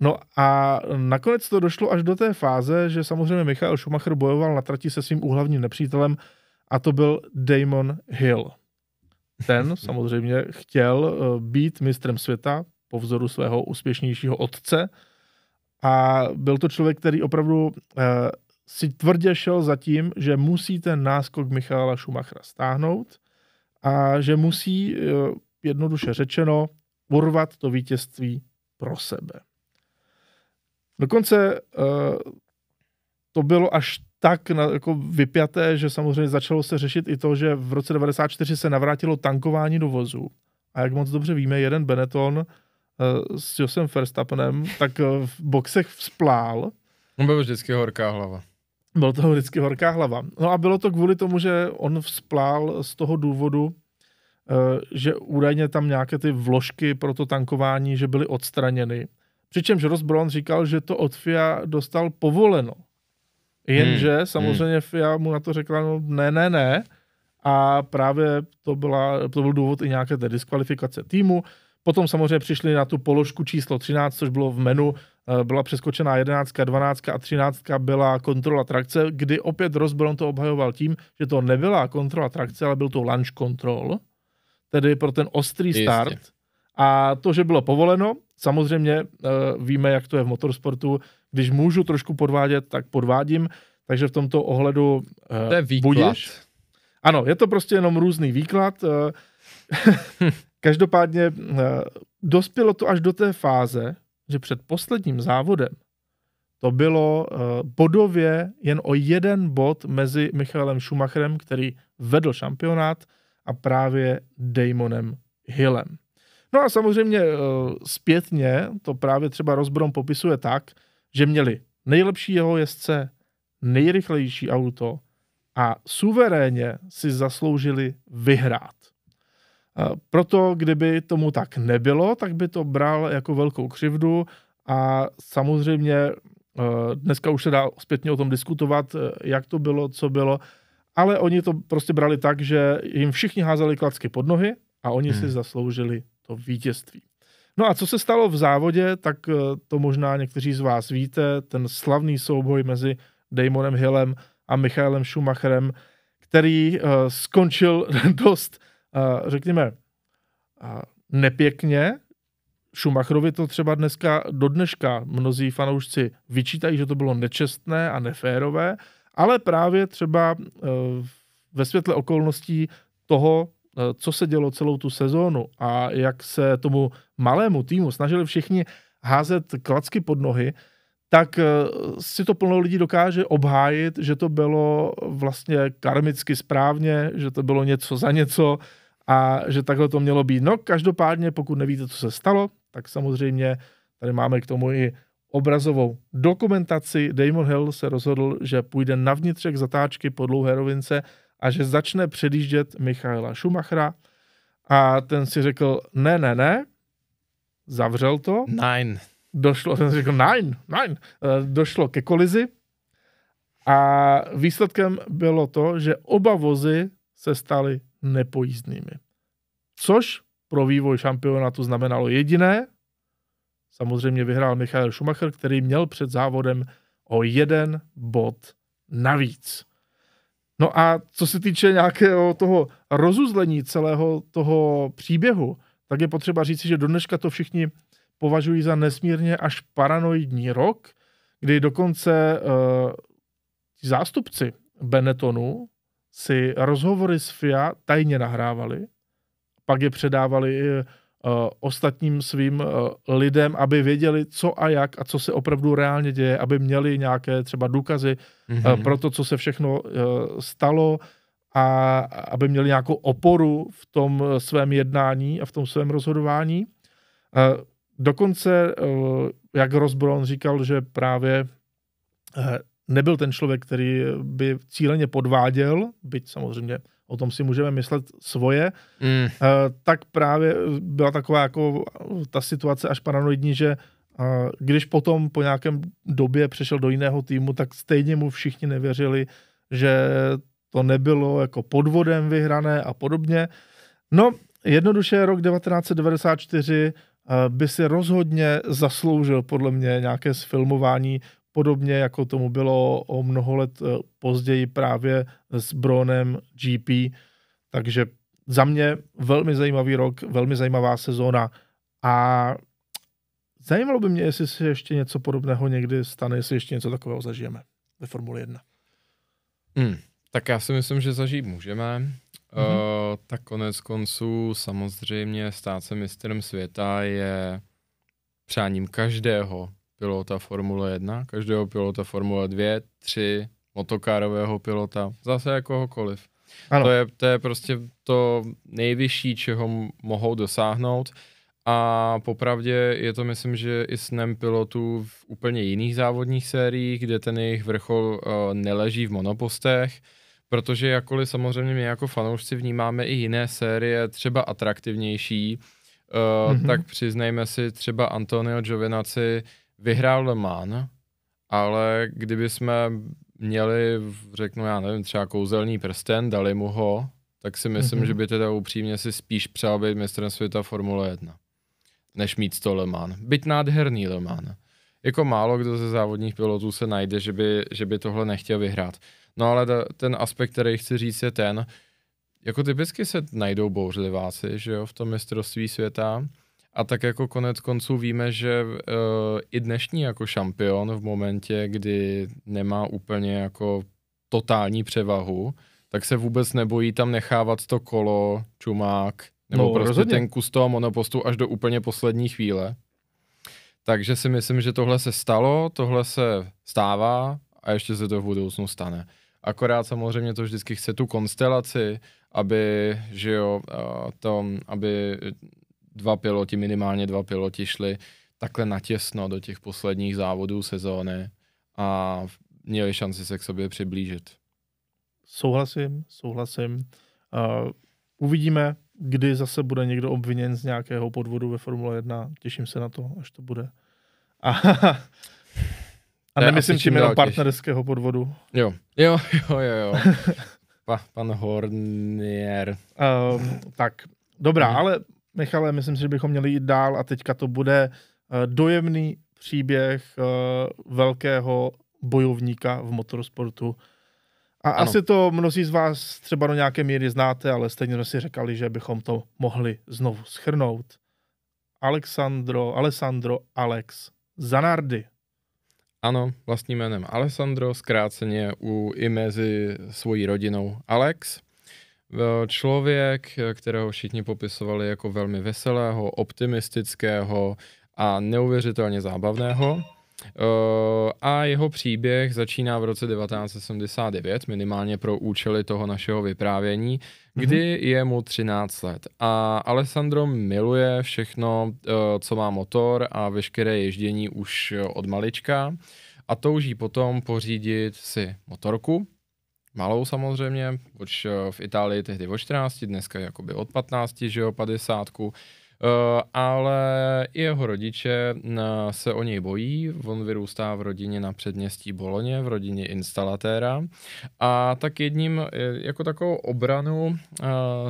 No a nakonec to došlo až do té fáze, že samozřejmě Michael Schumacher bojoval na trati se svým úhlavním nepřítelem a to byl Damon Hill. Ten samozřejmě chtěl být mistrem světa po vzoru svého úspěšnějšího otce a byl to člověk, který opravdu eh, si tvrdě šel za tím, že musí ten náskok Michaela Schumachera stáhnout a že musí, eh, jednoduše řečeno, urvat to vítězství pro sebe. Dokonce eh, to bylo až tak na, jako vypjaté, že samozřejmě začalo se řešit i to, že v roce devadesát čtyři se navrátilo tankování do vozu. A jak moc dobře víme, jeden Benetton eh, s Josem Verstappenem tak eh, v boxech vzplál. On byl vždycky horká hlava. Byl to vždycky horká hlava. No a bylo to kvůli tomu, že on vzplál z toho důvodu, eh, že údajně tam nějaké ty vložky pro to tankování, že byly odstraněny. Přičemž Ross Brown říkal, že to od F I A dostal povoleno. Jenže hmm. samozřejmě hmm. F I A mu na to řekla, no ne, ne, ne. A právě to, byla, to byl důvod i nějaké té diskvalifikace týmu. Potom samozřejmě přišli na tu položku číslo třináct, což bylo v menu. Byla přeskočená jedenáctka, dvanáctka a třináctka byla kontrola trakce, kdy opět Ross Brown to obhajoval tím, že to nebyla kontrola trakce, ale byl to launch control, tedy pro ten ostrý start. Jistě. A to, že bylo povoleno, samozřejmě víme, jak to je v motorsportu. Když můžu trošku podvádět, tak podvádím. Takže v tomto ohledu to je výklad. Budiš. Ano, je to prostě jenom různý výklad. Každopádně dospělo to až do té fáze, že před posledním závodem to bylo bodově jen o jeden bod mezi Michaelem Schumacherem, který vedl šampionát, a právě Damonem Hillem. No a samozřejmě zpětně to právě třeba Ross Brown popisuje tak, že měli nejlepší jeho jezdce, nejrychlejší auto a suverénně si zasloužili vyhrát. Proto, kdyby tomu tak nebylo, tak by to bral jako velkou křivdu a samozřejmě dneska už se dá zpětně o tom diskutovat, jak to bylo, co bylo, ale oni to prostě brali tak, že jim všichni házeli klacky pod nohy a oni hmm. si zasloužili to vítězství. No a co se stalo v závodě, tak to možná někteří z vás víte, ten slavný souboj mezi Damonem Hillem a Michaelem Schumacherem, který uh, skončil dost, uh, řekněme, uh, nepěkně. Schumacherovi to třeba dneska, do dneška mnozí fanoušci vyčítají, že to bylo nečestné a neférové, ale právě třeba uh, ve světle okolností toho, co se dělo celou tu sezónu a jak se tomu malému týmu snažili všichni házet klacky pod nohy, tak si to plno lidí dokáže obhájit, že to bylo vlastně karmicky správně, že to bylo něco za něco a že takhle to mělo být. No každopádně, pokud nevíte, co se stalo, tak samozřejmě tady máme k tomu i obrazovou dokumentaci. Damon Hill se rozhodl, že půjde na vnitřek zatáčky po dlouhé rovince a že začne předjíždět Michaela Schumachera a ten si řekl ne, ne, ne, zavřel to. Nein. Došlo, ten si řekl nein, nein. Došlo ke kolizi a výsledkem bylo to, že oba vozy se staly nepojízdnými. Což pro vývoj šampionátu znamenalo jediné. Samozřejmě vyhrál Michael Schumacher, který měl před závodem o jeden bod navíc. No a co se týče nějakého toho rozuzlení celého toho příběhu, tak je potřeba říct, že do dneška to všichni považují za nesmírně až paranoidní rok, kdy dokonce uh, zástupci Benettonu si rozhovory s F I A tajně nahrávali, pak je předávali ostatním svým lidem, aby věděli, co a jak a co se opravdu reálně děje, aby měli nějaké třeba důkazy mm-hmm. pro to, co se všechno stalo, a aby měli nějakou oporu v tom svém jednání a v tom svém rozhodování. Dokonce, jak Ross Brown říkal, že právě nebyl ten člověk, který by cíleně podváděl, byť samozřejmě o tom si můžeme myslet svoje, mm. tak právě byla taková jako ta situace až paranoidní, že když potom po nějakém době přešel do jiného týmu, tak stejně mu všichni nevěřili, že to nebylo jako podvodem vyhrané a podobně. No, jednoduše rok devatenáct set devadesát čtyři by si rozhodně zasloužil podle mě nějaké sfilmování, podobně jako tomu bylo o mnoho let později právě s Brownem G P. Takže za mě velmi zajímavý rok, velmi zajímavá sezóna a zajímalo by mě, jestli se ještě něco podobného někdy stane, jestli ještě něco takového zažijeme ve Formuli jedna. Hmm, tak já si myslím, že zažít můžeme. Mm-hmm. Uh, tak konec konců samozřejmě stát se mistrem světa je přáním každého pilota Formule jedna, každého pilota Formule dvě, tři, motokárového pilota, zase jakohokoliv. To je, to je prostě to nejvyšší, čeho mohou dosáhnout a popravdě je to, myslím, že i snem pilotů v úplně jiných závodních sériích, kde ten jejich vrchol uh, neleží v monopostech, protože jakkoliv samozřejmě my jako fanoušci vnímáme i jiné série, třeba atraktivnější, uh, mm-hmm. tak přiznejme si, třeba Antonio Giovinazzi vyhrál Le Mans, ale kdyby jsme měli, řeknu já nevím, třeba kouzelný prsten, dali mu ho, tak si myslím, mm-hmm. že by teda upřímně si spíš přál být mistrem světa Formule jedna, než mít to Le Mans. Byť nádherný Le Mans. Jako málo kdo ze závodních pilotů se najde, že by, že by tohle nechtěl vyhrát. No ale ta, ten aspekt, který chci říct, je ten, jako typicky se najdou bouřliváci, že jo, v tom mistrovství světa. A tak jako konec konců víme, že uh, i dnešní jako šampion v momentě, kdy nemá úplně jako totální převahu, tak se vůbec nebojí tam nechávat to kolo, čumák, nebo no, prostě rozhodně. Ten kus toho monopostu až do úplně poslední chvíle. Takže si myslím, že tohle se stalo, tohle se stává a ještě se to v budoucnu stane. Akorát samozřejmě to vždycky chce tu konstelaci, aby, že jo, uh, tom, aby... dva piloti, minimálně dva piloti šli takhle natěsno do těch posledních závodů sezóny a měli šanci se k sobě přiblížit. Souhlasím, souhlasím. Uh, uvidíme, kdy zase bude někdo obviněn z nějakého podvodu ve Formule jedna. Těším se na to, až to bude. A, a nemyslím tím jenom partnerského těž. podvodu. Jo, jo, jo, jo. jo. pa, pan Hornier. Uh, tak, dobrá, mhm. ale Michale, myslím si, že bychom měli jít dál a teďka to bude dojemný příběh velkého bojovníka v motorsportu. A ano. Asi to mnozí z vás třeba do nějaké míry znáte, ale stejně jsme si řekali, že bychom to mohli znovu shrnout. Alessandro, Alessandro Alex Zanardi. Ano, vlastním jménem Alessandro, zkráceně u, i mezi svojí rodinou Alex. Člověk, kterého všichni popisovali jako velmi veselého, optimistického a neuvěřitelně zábavného. A jeho příběh začíná v roce devatenáct set sedmdesát devět, minimálně pro účely toho našeho vyprávění, kdy je mu třináct let. A Alessandro miluje všechno, co má motor a veškeré ježdění už od malička a touží potom pořídit si motorku. Malou samozřejmě, v Itálii tehdy od čtrnácti, dneska jakoby od patnácti, že jo, padesátku, ale i jeho rodiče se o něj bojí, on vyrůstá v rodině na předměstí Boloně, v rodině instalatéra a tak jedním, jako takovou obranu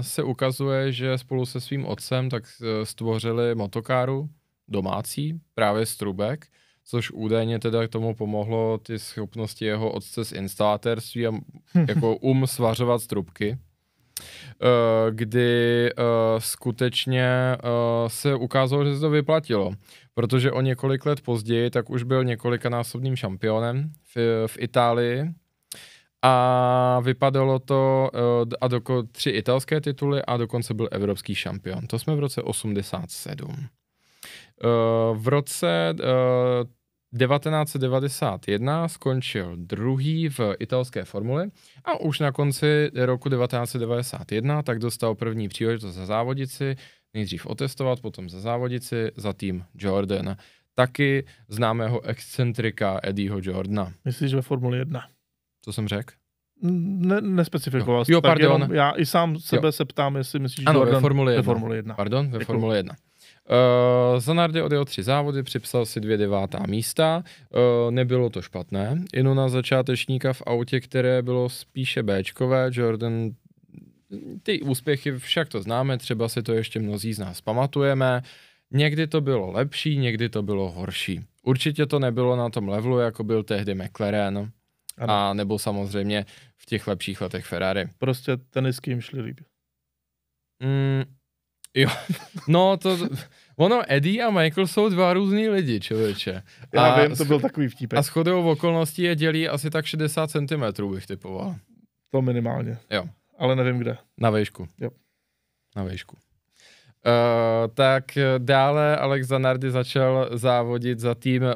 se ukazuje, že spolu se svým otcem tak stvořili motokáru domácí, právě z trubek, což údajně teda k tomu pomohlo ty schopnosti jeho otce z instalatérství a jako um svařovat trubky, kdy skutečně se ukázalo, že se to vyplatilo, protože o několik let později tak už byl několikanásobným šampionem v, v Itálii A vypadalo to, a doko, tři italské tituly a dokonce byl evropský šampion. To jsme v roce osmdesát sedm. V roce devatenáct set devadesát jedna skončil druhý v italské formuli a už na konci roku devatenáct set devadesát jedna tak dostal první příležitost za závodici, nejdřív otestovat, potom za závodici, za tým Jordan. Taky známého excentrika Eddieho Jordana. Myslíš ve Formuli jedna? Co jsem řekl? Ne, nespecifikoval. Jo, jo pardon. Jenom, já i sám sebe jo. se ptám, jestli myslíš ano, Jordan ve Formuli jedna. Ve Formuli jedna. Pardon, ve Děkuju. Formuli jedna. Uh, Zanardi odjel tři závody, připsal si dvě devátá místa, uh, nebylo to špatné, jenom na začátečníka v autě, které bylo spíše béčkové, Jordan, ty úspěchy však to známe, třeba si to ještě mnozí z nás pamatujeme, někdy to bylo lepší, někdy to bylo horší. Určitě to nebylo na tom levelu, jako byl tehdy McLaren, ano. a nebo samozřejmě v těch lepších letech Ferrari. Prostě tenisky jim šli líbí. Mm, jo, no to... Ono, Eddie a Michael jsou dva různý lidi, člověče. A já vím, to byl takový vtípek. A shodou v okolností je dělí asi tak šedesát centimetrů, bych typoval. To minimálně. Jo. Ale nevím kde. Na vejšku. Jo. Na vejšku. Uh, tak dále Alex Zanardi začal závodit za tým uh,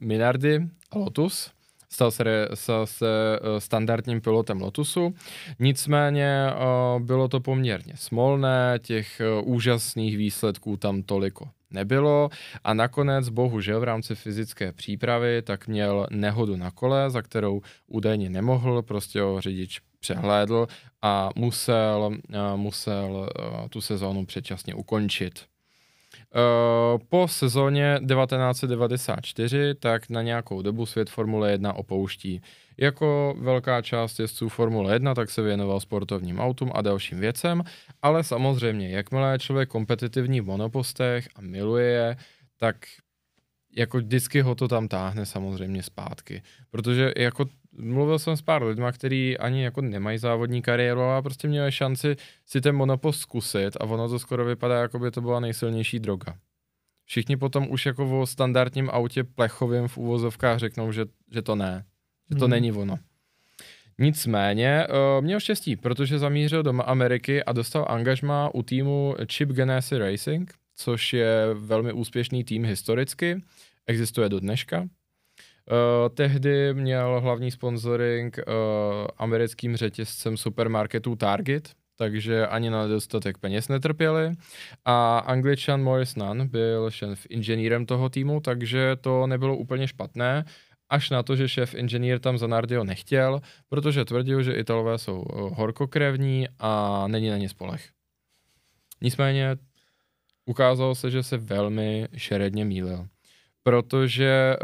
Minardi Lotus. Stal se, stal se standardním pilotem Lotusu, nicméně bylo to poměrně smolné, těch úžasných výsledků tam toliko nebylo a nakonec bohužel v rámci fyzické přípravy tak měl nehodu na kole, za kterou údajně nemohl, prostě ho řidič přehlédl a musel, musel tu sezónu předčasně ukončit. Uh, po sezóně devatenáct set devadesát čtyři tak na nějakou dobu svět Formule jedna opouští. Jako velká část jezdců Formule jedna tak se věnoval sportovním autům a dalším věcem, ale samozřejmě, jakmile je člověk kompetitivní v monopostech a miluje je, tak jako vždycky ho to tam táhne samozřejmě zpátky. Protože jako mluvil jsem s pár lidma, kteří ani jako nemají závodní kariéru, ale prostě měli šanci si ten monopost zkusit a ono to skoro vypadá, jako by to byla nejsilnější droga. Všichni potom už jako o standardním autě plechovým v uvozovkách řeknou, že, že to ne, že to hmm. není ono. Nicméně uh, měl štěstí, protože zamířil do Ameriky a dostal angažmá u týmu Chip Ganassi Racing, což je velmi úspěšný tým historicky, existuje do dneška. Uh, tehdy měl hlavní sponsoring uh, americkým řetězcem supermarketů Target, takže ani na nedostatek peněz netrpěli. A Angličan Morris Nunn byl šéf inženýrem toho týmu, takže to nebylo úplně špatné, až na to, že šéf inženýr tam Zanardiho nechtěl, protože tvrdil, že Italové jsou horkokrevní a není na ně spoleh. Nicméně ukázalo se, že se velmi šeredně mýlil, protože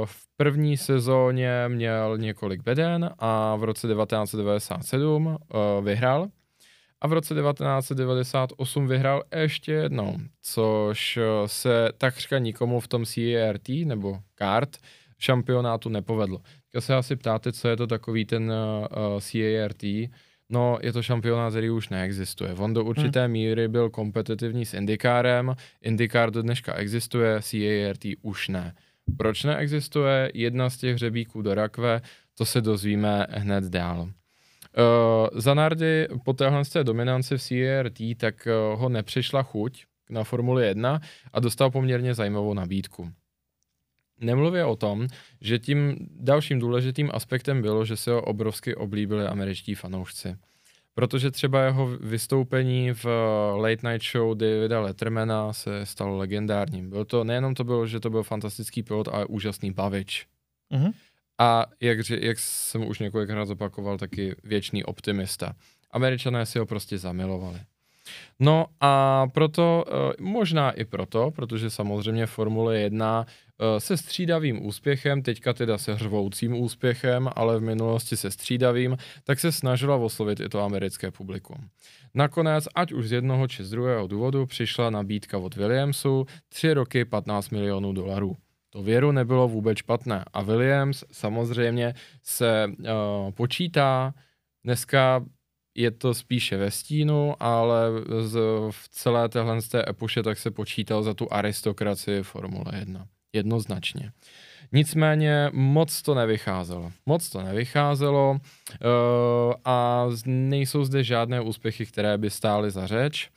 uh, v první sezóně měl několik beden a v roce devatenáct set devadesát sedm uh, vyhrál a v roce devatenáct set devadesát osm vyhrál ještě jednou, což se takřka nikomu v tom C A R T nebo kart šampionátu nepovedlo. Když se asi ptáte, co je to takový ten uh, C A R T, no je to šampionát, který už neexistuje. On do určité míry byl kompetitivní s IndyCarem, IndyCar do dneška existuje, C A R T už ne. Proč neexistuje? Jedna z těch hřebíků do rakve, to se dozvíme hned dál. Uh, Zanardi po téhle z té dominanci v C A R T, tak uh, ho nepřišla chuť na Formuli jedna a dostal poměrně zajímavou nabídku. Nemluvě o tom, že tím dalším důležitým aspektem bylo, že se ho obrovsky oblíbili američtí fanoušci. Protože třeba jeho vystoupení v late night show Davida Lettermana se stalo legendárním. Bylo to, nejenom to bylo, že to byl fantastický pilot, ale úžasný bavič. Uh-huh. A jak, jak jsem už několikrát zopakoval, taky věčný optimista. Američané si ho prostě zamilovali. No a proto, možná i proto, protože samozřejmě Formule jedna se střídavým úspěchem, teďka teda se hřvoucím úspěchem, ale v minulosti se střídavým, tak se snažila oslovit i to americké publikum. Nakonec, ať už z jednoho či z druhého důvodu, přišla nabídka od Williamsu tři roky patnáct milionů dolarů. To věru nebylo vůbec špatné a Williams samozřejmě se uh, počítá dneska. Je to spíše ve stínu, ale z, v celé téhle z té epoše tak se počítal za tu aristokracii Formule jedna. Jednoznačně. Nicméně moc to nevycházelo. Moc to nevycházelo a nejsou zde žádné úspěchy, které by stály za řeč.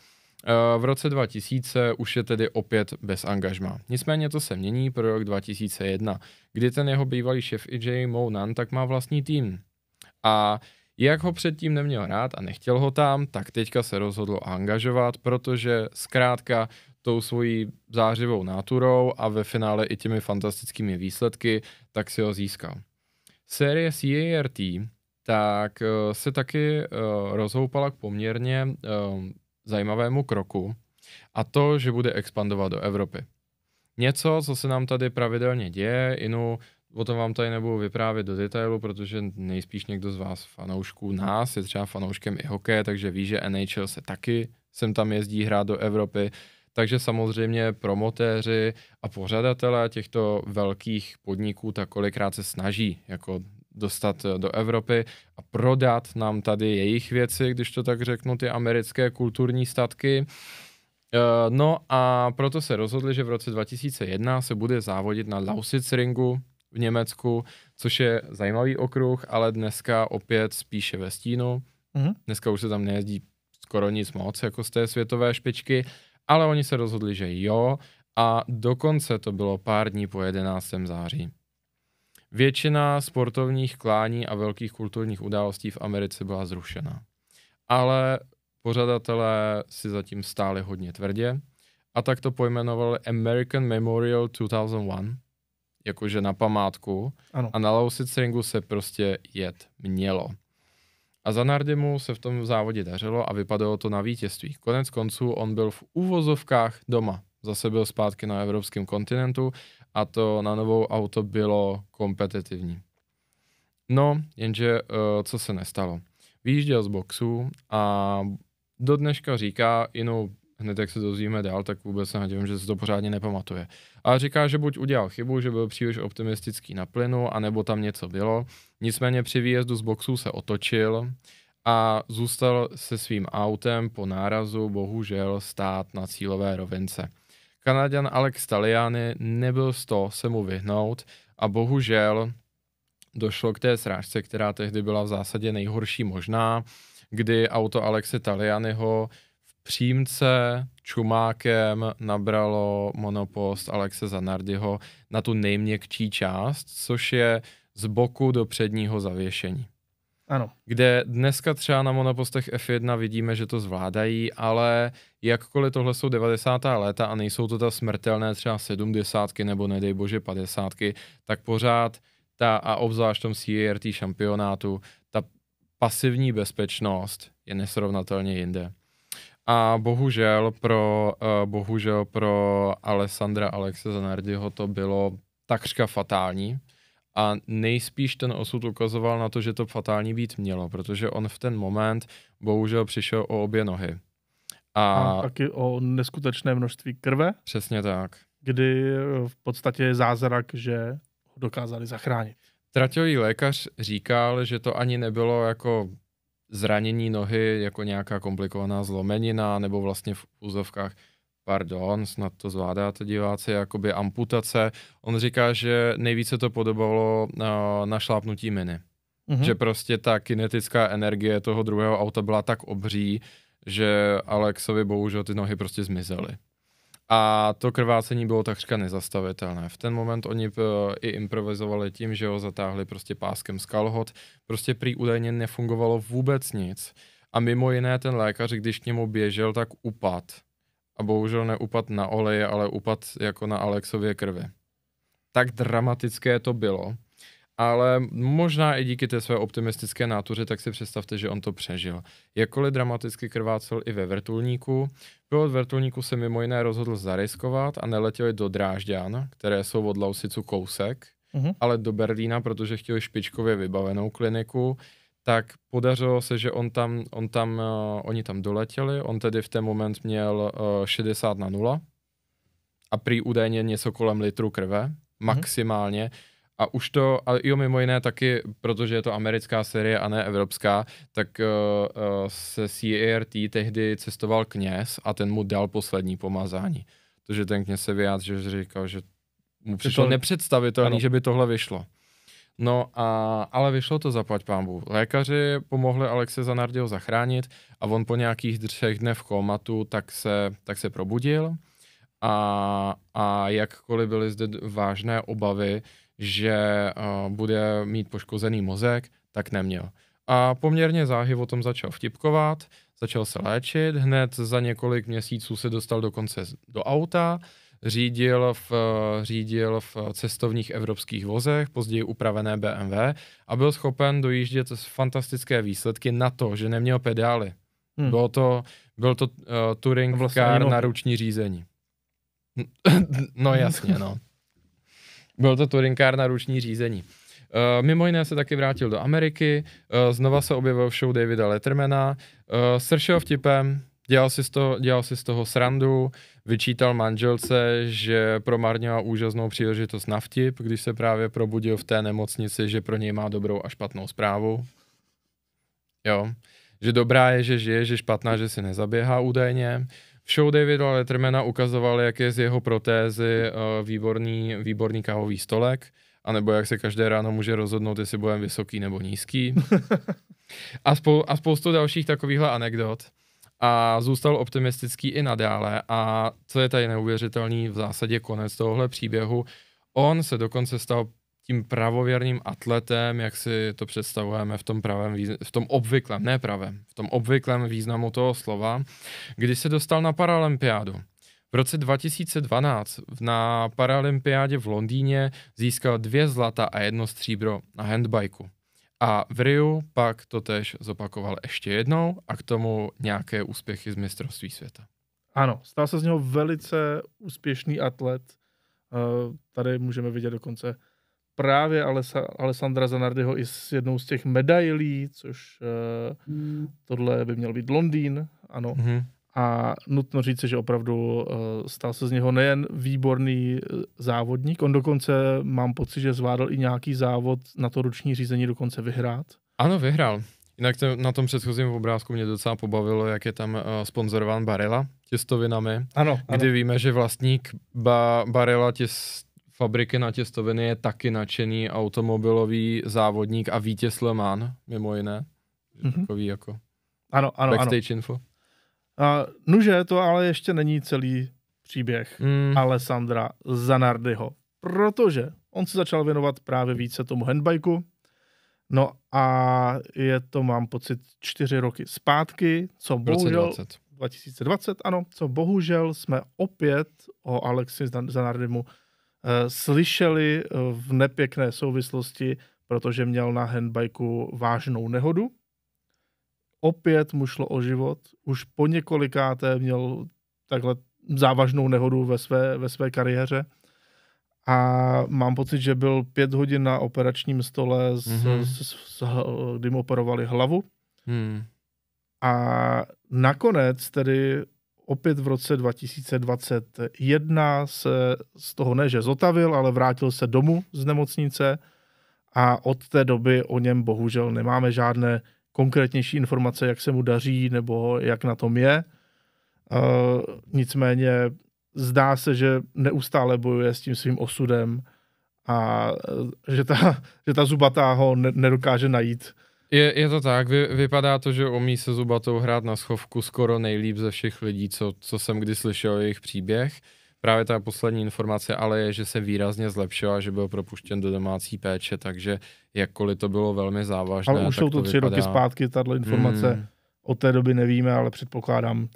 V roce dva tisíce už je tedy opět bez angažmá. Nicméně to se mění pro rok dva tisíce jedna, kdy ten jeho bývalý šéf I J Monan tak má vlastní tým. A jak ho předtím neměl rád a nechtěl ho tam, tak teďka se rozhodl angažovat, protože zkrátka tou svojí zářivou náturou a ve finále i těmi fantastickými výsledky, tak si ho získal. Série C A R T tak se taky rozhoupala k poměrně zajímavému kroku, a to, že bude expandovat do Evropy. Něco, co se nám tady pravidelně děje, inu o tom vám tady nebudu vyprávět do detailu, protože nejspíš někdo z vás fanoušků nás je třeba fanouškem i hokeje, takže ví, že N H L se taky sem tam jezdí hrát do Evropy, takže samozřejmě promotéři a pořadatelé těchto velkých podniků tak kolikrát se snaží jako dostat do Evropy a prodat nám tady jejich věci, když to tak řeknu, ty americké kulturní statky. No a proto se rozhodli, že v roce dva tisíce jedna se bude závodit na Lausitzringu v Německu, což je zajímavý okruh, ale dneska opět spíše ve stínu. Mhm. Dneska už se tam nejezdí skoro nic moc, jako z té světové špičky, ale oni se rozhodli, že jo, a dokonce to bylo pár dní po jedenáctém září. Většina sportovních klání a velkých kulturních událostí v Americe byla zrušena. Ale pořadatelé si zatím stáli hodně tvrdě a tak to pojmenovali American Memorial dva tisíce jedna, jakože na památku. Ano. A na Lausitzringu se prostě jet mělo. A Zanardimu se v tom závodě dařilo a vypadalo to na vítězství. Konec konců on byl v uvozovkách doma. Zase byl zpátky na evropském kontinentu a to na novou auto bylo kompetitivní. No, jenže co se nestalo? Vyjížděl z boxu a do dneška říká, jinou hned jak se dozvíme dál, tak vůbec se nadívám, že se to pořádně nepamatuje. Ale říká, že buď udělal chybu, že byl příliš optimistický na plynu, anebo tam něco bylo. Nicméně při výjezdu z boxu se otočil a zůstal se svým autem po nárazu bohužel stát na cílové rovince. Kanaďan Alex Taliani nebyl z toho se mu vyhnout a bohužel došlo k té srážce, která tehdy byla v zásadě nejhorší možná, kdy auto Alexe Talianiho v přímce čumákem nabralo monopost Alexe Zanardiho na tu nejměkčí část, což je z boku do předního zavěšení. Ano. Kde dneska třeba na monopostech F jedna vidíme, že to zvládají, ale jakkoliv tohle jsou devadesátá léta a nejsou to ta smrtelné třeba sedmdesátky nebo nedej bože padesátky, tak pořád ta a obzvlášť v tom C A R T šampionátu, ta pasivní bezpečnost je nesrovnatelně jinde. A bohužel pro, bohužel pro Alessandra Alexe Zanardiho to bylo takřka fatální. A nejspíš ten osud ukazoval na to, že to fatální být mělo, protože on v ten moment bohužel přišel o obě nohy. A, a taky o neskutečné množství krve. Přesně tak. Kdy v podstatě je zázrak, že ho dokázali zachránit. Traťový lékař říkal, že to ani nebylo jako zranění nohy, jako nějaká komplikovaná zlomenina, nebo vlastně v úzovkách pardon, snad to zvládáte diváci, jakoby amputace. On říká, že nejvíce to podobalo na, na šlápnutí miny. Mm-hmm. Že prostě ta kinetická energie toho druhého auta byla tak obří, že Alexovi bohužel ty nohy prostě zmizely. A to krvácení bylo takřka nezastavitelné. V ten moment oni i improvizovali tím, že ho zatáhli prostě páskem z kalhot. Prostě prý údajně nefungovalo vůbec nic. A mimo jiné ten lékař, když k němu běžel, tak upad. A bohužel neupad na oleje, ale upad jako na Alexově krvi. Tak dramatické to bylo. Ale možná i díky té své optimistické nátuře, tak si představte, že on to přežil. Jakkoliv dramaticky krvácel i ve vrtulníku, pilot vrtulníku se mimo jiné rozhodl zariskovat a neletěli do Drážďan, které jsou od Lausicu kousek, mhm. ale do Berlína, protože chtěli špičkově vybavenou kliniku, tak podařilo se, že on tam, on tam, uh, oni tam doletěli, on tedy v ten moment měl uh, šedesát na nula a prý údajně něco kolem litru krve, maximálně. Mm. A už to, a jo mimo jiné taky, protože je to americká série a ne evropská, tak uh, uh, se C A R T tehdy cestoval kněz a ten mu dal poslední pomazání. Protože ten kněz se vyjádřil, že říkal, že Přišlo to... nepředstavitelné, že by tohle vyšlo. No a, ale vyšlo to, zaplať pánbůh. Lékaři pomohli Alexe Zanardiho zachránit a on po nějakých třech dnech v komatu tak se, tak se probudil a, a jakkoliv byly zde vážné obavy, že uh, bude mít poškozený mozek, tak neměl. A poměrně záhy o tom začal vtipkovat, začal se léčit, hned za několik měsíců se dostal dokonce do auta, Řídil v, řídil v cestovních evropských vozech, později upravené bé em vé a byl schopen dojíždět fantastické výsledky na to, že neměl pedály. Hmm. Bylo to, byl to uh, touring vlastně car na ruční řízení. No jasně, no. Byl to touring car na ruční řízení. Uh, mimo jiné se taky vrátil do Ameriky, uh, znova se objevil v show Davida Lettermana, uh, sršel vtipem, dělal si, z toho, dělal si z toho srandu, vyčítal manželce, že promarnila úžasnou příležitost na vtip, když se právě probudil v té nemocnici, že pro něj má dobrou a špatnou zprávu. Jo. Že dobrá je, že žije, že špatná, že si nezaběhá údajně. V show Davida Lettermana ukazoval, jak je z jeho protézy výborný, výborný kávový stolek, anebo jak se každé ráno může rozhodnout, jestli budeme vysoký nebo nízký. A, spou- a spoustu dalších takovýchhle anekdot. A zůstal optimistický i nadále a co je tady neuvěřitelný v zásadě konec tohohle příběhu, on se dokonce stal tím pravověrným atletem, jak si to představujeme v tom, pravém významu, v tom obvyklém, ne pravém, v tom obvyklém významu toho slova, kdy se dostal na paralympiádu. V roce dva tisíce dvanáct na paralympiádě v Londýně získal dvě zlata a jedno stříbro na handbajku. A v Riu pak to též zopakoval ještě jednou a k tomu nějaké úspěchy z mistrovství světa. Ano, stal se z něho velice úspěšný atlet. Tady můžeme vidět dokonce právě Alessandra Zanardiho i s jednou z těch medailí, což tohle by měl být Londýn, ano. Mhm. A nutno říct, že opravdu stal se z něho nejen výborný závodník, on dokonce, mám pocit, že zvládl i nějaký závod na to ruční řízení dokonce vyhrát. Ano, vyhrál. Jinak to, na tom předchozím obrázku mě docela pobavilo, jak je tam uh, sponzorován Barilla těstovinami. Ano, ano. Kdy víme, že vlastník ba- Barilla těst, fabriky na těstoviny je taky nadšený automobilový závodník a vítěz Le Mans, mimo jiné. Mm-hmm. Takový jako ano, ano, backstage ano. Info. Uh, nuže, to ale ještě není celý příběh mm. Alessandra Zanardiho, protože on se začal věnovat právě více tomu handbajku, no a je to, mám pocit, čtyři roky zpátky, co bohužel... dvacet dvacet ano, co bohužel jsme opět o Alexi Zanardimu uh, slyšeli v nepěkné souvislosti, protože měl na handbajku vážnou nehodu. Opět mu šlo o život, už po několikáté měl takhle závažnou nehodu ve své, ve své kariéře a mám pocit, že byl pět hodin na operačním stole, s, mm-hmm. s, s, kdy mu operovali hlavu mm. a nakonec tedy opět v roce dva tisíce dvacet jedna se z toho ne, že zotavil, ale vrátil se domů z nemocnice a od té doby o něm bohužel nemáme žádné konkrétnější informace, jak se mu daří, nebo jak na tom je. E, nicméně zdá se, že neustále bojuje s tím svým osudem a že ta, že ta zubatá ho ne, nedokáže najít. Je, je to tak, vy, vypadá to, že umí se zubatou hrát na schovku skoro nejlíp ze všech lidí, co, co jsem kdy slyšel jejich příběh. Právě ta poslední informace ale je, že se výrazně zlepšil a že byl propuštěn do domácí péče, takže jakkoliv to bylo velmi závažné. Ale už jsou to tři vypadá... roky zpátky, tato informace hmm. od té doby nevíme, ale předpokládám.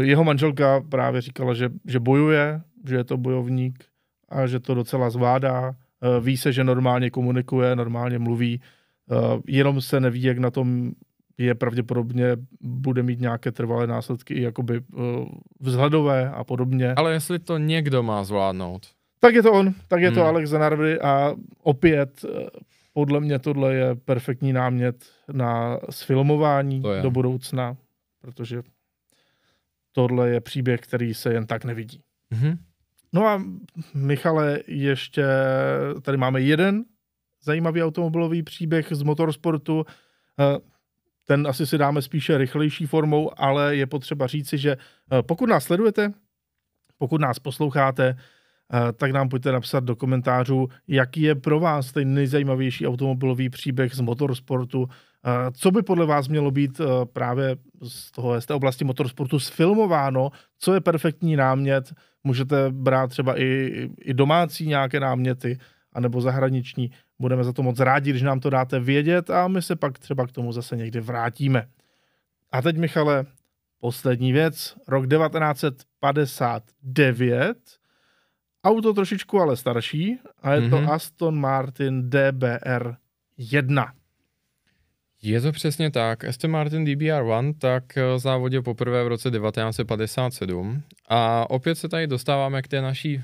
Jeho manželka právě říkala, že, že bojuje, že je to bojovník a že to docela zvládá. Ví se, že normálně komunikuje, normálně mluví, jenom se neví, jak na tom je, pravděpodobně bude mít nějaké trvalé následky i jakoby vzhledové a podobně. Ale jestli to někdo má zvládnout. Tak je to on, tak je hmm. to Alex Zanardi a opět podle mě tohle je perfektní námět na sfilmování do budoucna, protože tohle je příběh, který se jen tak nevidí. Mm-hmm. No a Michale, ještě tady máme jeden zajímavý automobilový příběh z motorsportu. Ten asi si dáme spíše rychlejší formou, ale je potřeba říci, že pokud nás sledujete, pokud nás posloucháte, tak nám pojďte napsat do komentářů, jaký je pro vás ten nejzajímavější automobilový příběh z motorsportu, co by podle vás mělo být právě z, toho, z té oblasti motorsportu sfilmováno, co je perfektní námět, můžete brát třeba i, i domácí nějaké náměty, anebo zahraniční, budeme za to moc rádi, když nám to dáte vědět a my se pak třeba k tomu zase někdy vrátíme. A teď, Michale, poslední věc, rok devatenáct set padesát devět, auto trošičku ale starší a je mm-hmm. to Aston Martin D B R jedna. Je to přesně tak. Aston Martin D B R jedna tak závodil poprvé v roce devatenáct set padesát sedm a opět se tady dostáváme k té naší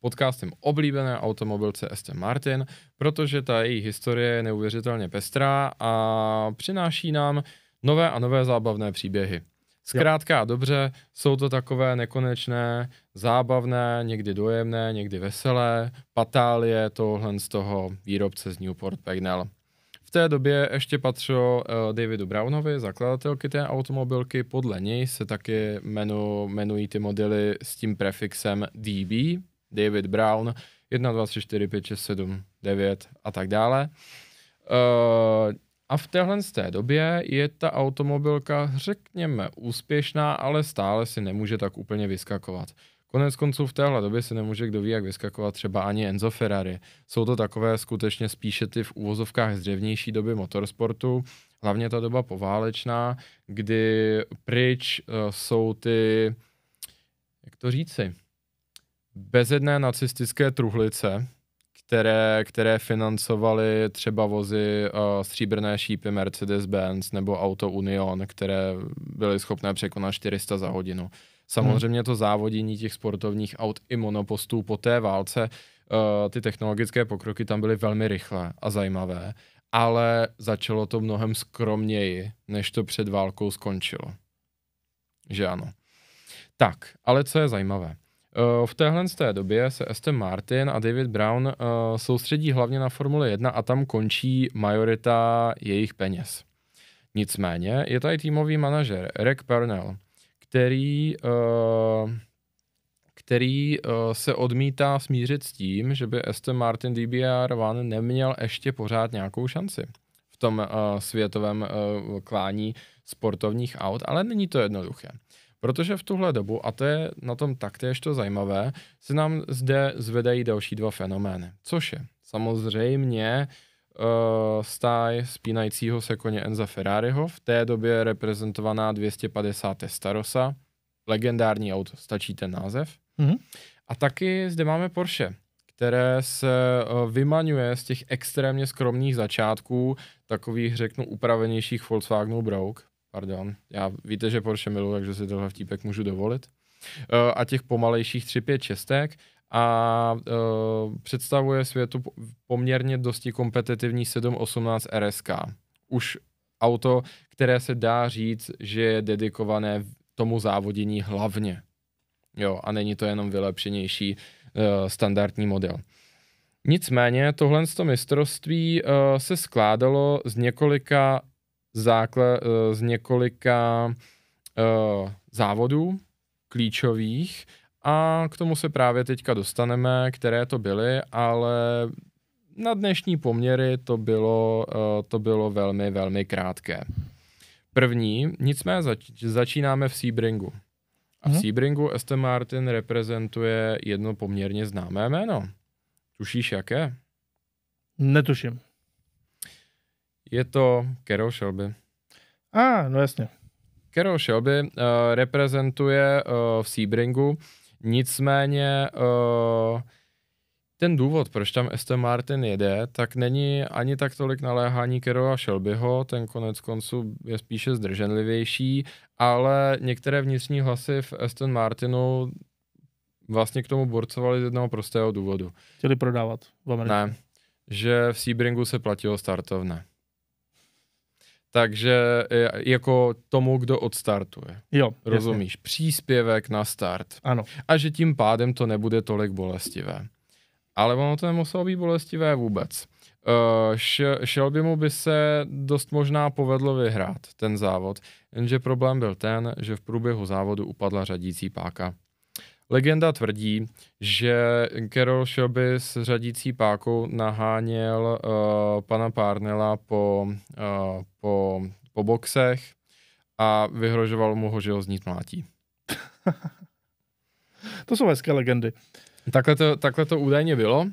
podcastem oblíbené automobilce Aston Martin, protože ta její historie je neuvěřitelně pestrá a přináší nám nové a nové zábavné příběhy. Zkrátka a dobře, jsou to takové nekonečné, zábavné, někdy dojemné, někdy veselé patálie tohle z toho výrobce z Newport Pagnell. V té době ještě patřilo uh, Davidu Brownovi, zakladatelky té automobilky, podle něj se taky jmenu, jmenují ty modely s tím prefixem D B, David Brown, jedna, dva, tři, čtyři, pět, šest, sedm, devět a tak dále. Uh, a v téhle z té době je ta automobilka, řekněme, úspěšná, ale stále si nemůže tak úplně vyskakovat. Konec konců v téhle době si nemůže kdo ví, jak vyskakovat třeba ani Enzo Ferrari. Jsou to takové skutečně spíše ty v úvozovkách z dřevnější doby motorsportu, hlavně ta doba poválečná, kdy pryč uh, jsou ty, jak to říci, bezedné nacistické truhlice, které, které financovaly třeba vozy uh, stříbrné šípy Mercedes-Benz nebo Auto Union, které byly schopné překonat čtyři sta za hodinu. Samozřejmě to závodění těch sportovních aut i monopostů po té válce, uh, ty technologické pokroky tam byly velmi rychlé a zajímavé, ale začalo to mnohem skromněji, než to před válkou skončilo. Že ano. Tak, ale co je zajímavé? V téhle z té době se Aston Martin a David Brown uh, soustředí hlavně na Formule jedna a tam končí majorita jejich peněz. Nicméně je tady týmový manažer Rick Parnell, který, uh, který uh, se odmítá smířit s tím, že by Aston Martin D B R jedna neměl ještě pořád nějakou šanci v tom uh, světovém uh, klání sportovních aut, ale není to jednoduché. Protože v tuhle dobu, a to je na tom taktéž to zajímavé, se nám zde zvedají další dva fenomény. Což je samozřejmě uh, stáj spínajícího se koně Enza Ferrariho, v té době reprezentovaná dvě stě padesát Testarossa, legendární auto, stačí ten název. Mm-hmm. A taky zde máme Porsche, které se uh, vymaňuje z těch extrémně skromných začátků, takových, řeknu, upravenějších Volkswagenů Brouk. Pardon, já víte, že Porsche miluji, takže si tohle vtípek můžu dovolit. E, a těch pomalejších tři pět šestek a e, představuje světu poměrně dosti kompetitivní sedm osmnáct R S K. Už auto, které se dá říct, že je dedikované tomu závodění hlavně. Jo, a není to jenom vylepšenější e, standardní model. Nicméně tohle z toho mistrovství e, se skládalo z několika Zákle, z několika uh, závodů klíčových a k tomu se právě teďka dostaneme, které to byly, ale na dnešní poměry to bylo, uh, to bylo velmi, velmi krátké. První, nicméně zač- začínáme v Sebringu. A v mhm. Sebringu Aston Martin reprezentuje jedno poměrně známé jméno. Tušíš jaké? Netuším. Je to Carroll Shelby. A, ah, no jasně. Carroll Shelby uh, reprezentuje uh, v Sebringu, nicméně uh, ten důvod, proč tam Aston Martin jede, tak není ani tak tolik naléhání Carrolla Shelbyho, ten konec konců je spíše zdrženlivější, ale některé vnitřní hlasy v Aston Martinu vlastně k tomu borcovali z jednoho prostého důvodu. Chtěli prodávat v Americe. Ne, že v Sebringu se platilo startovné. Takže jako tomu, kdo odstartuje. Jo, rozumíš? Jasně. Příspěvek na start. Ano. A že tím pádem to nebude tolik bolestivé. Ale ono to nemuselo být bolestivé vůbec. Uh, Shelby mu by se dost možná povedlo vyhrát ten závod, jenže problém byl ten, že v průběhu závodu upadla řadící páka. Legenda tvrdí, že Carroll Shelby s řadící pákou naháněl uh, pana Parnella po, uh, po, po boxech a vyhrožoval mu ho, že ho znít mlátí. To jsou hezké legendy. Takhle to, takhle to údajně bylo.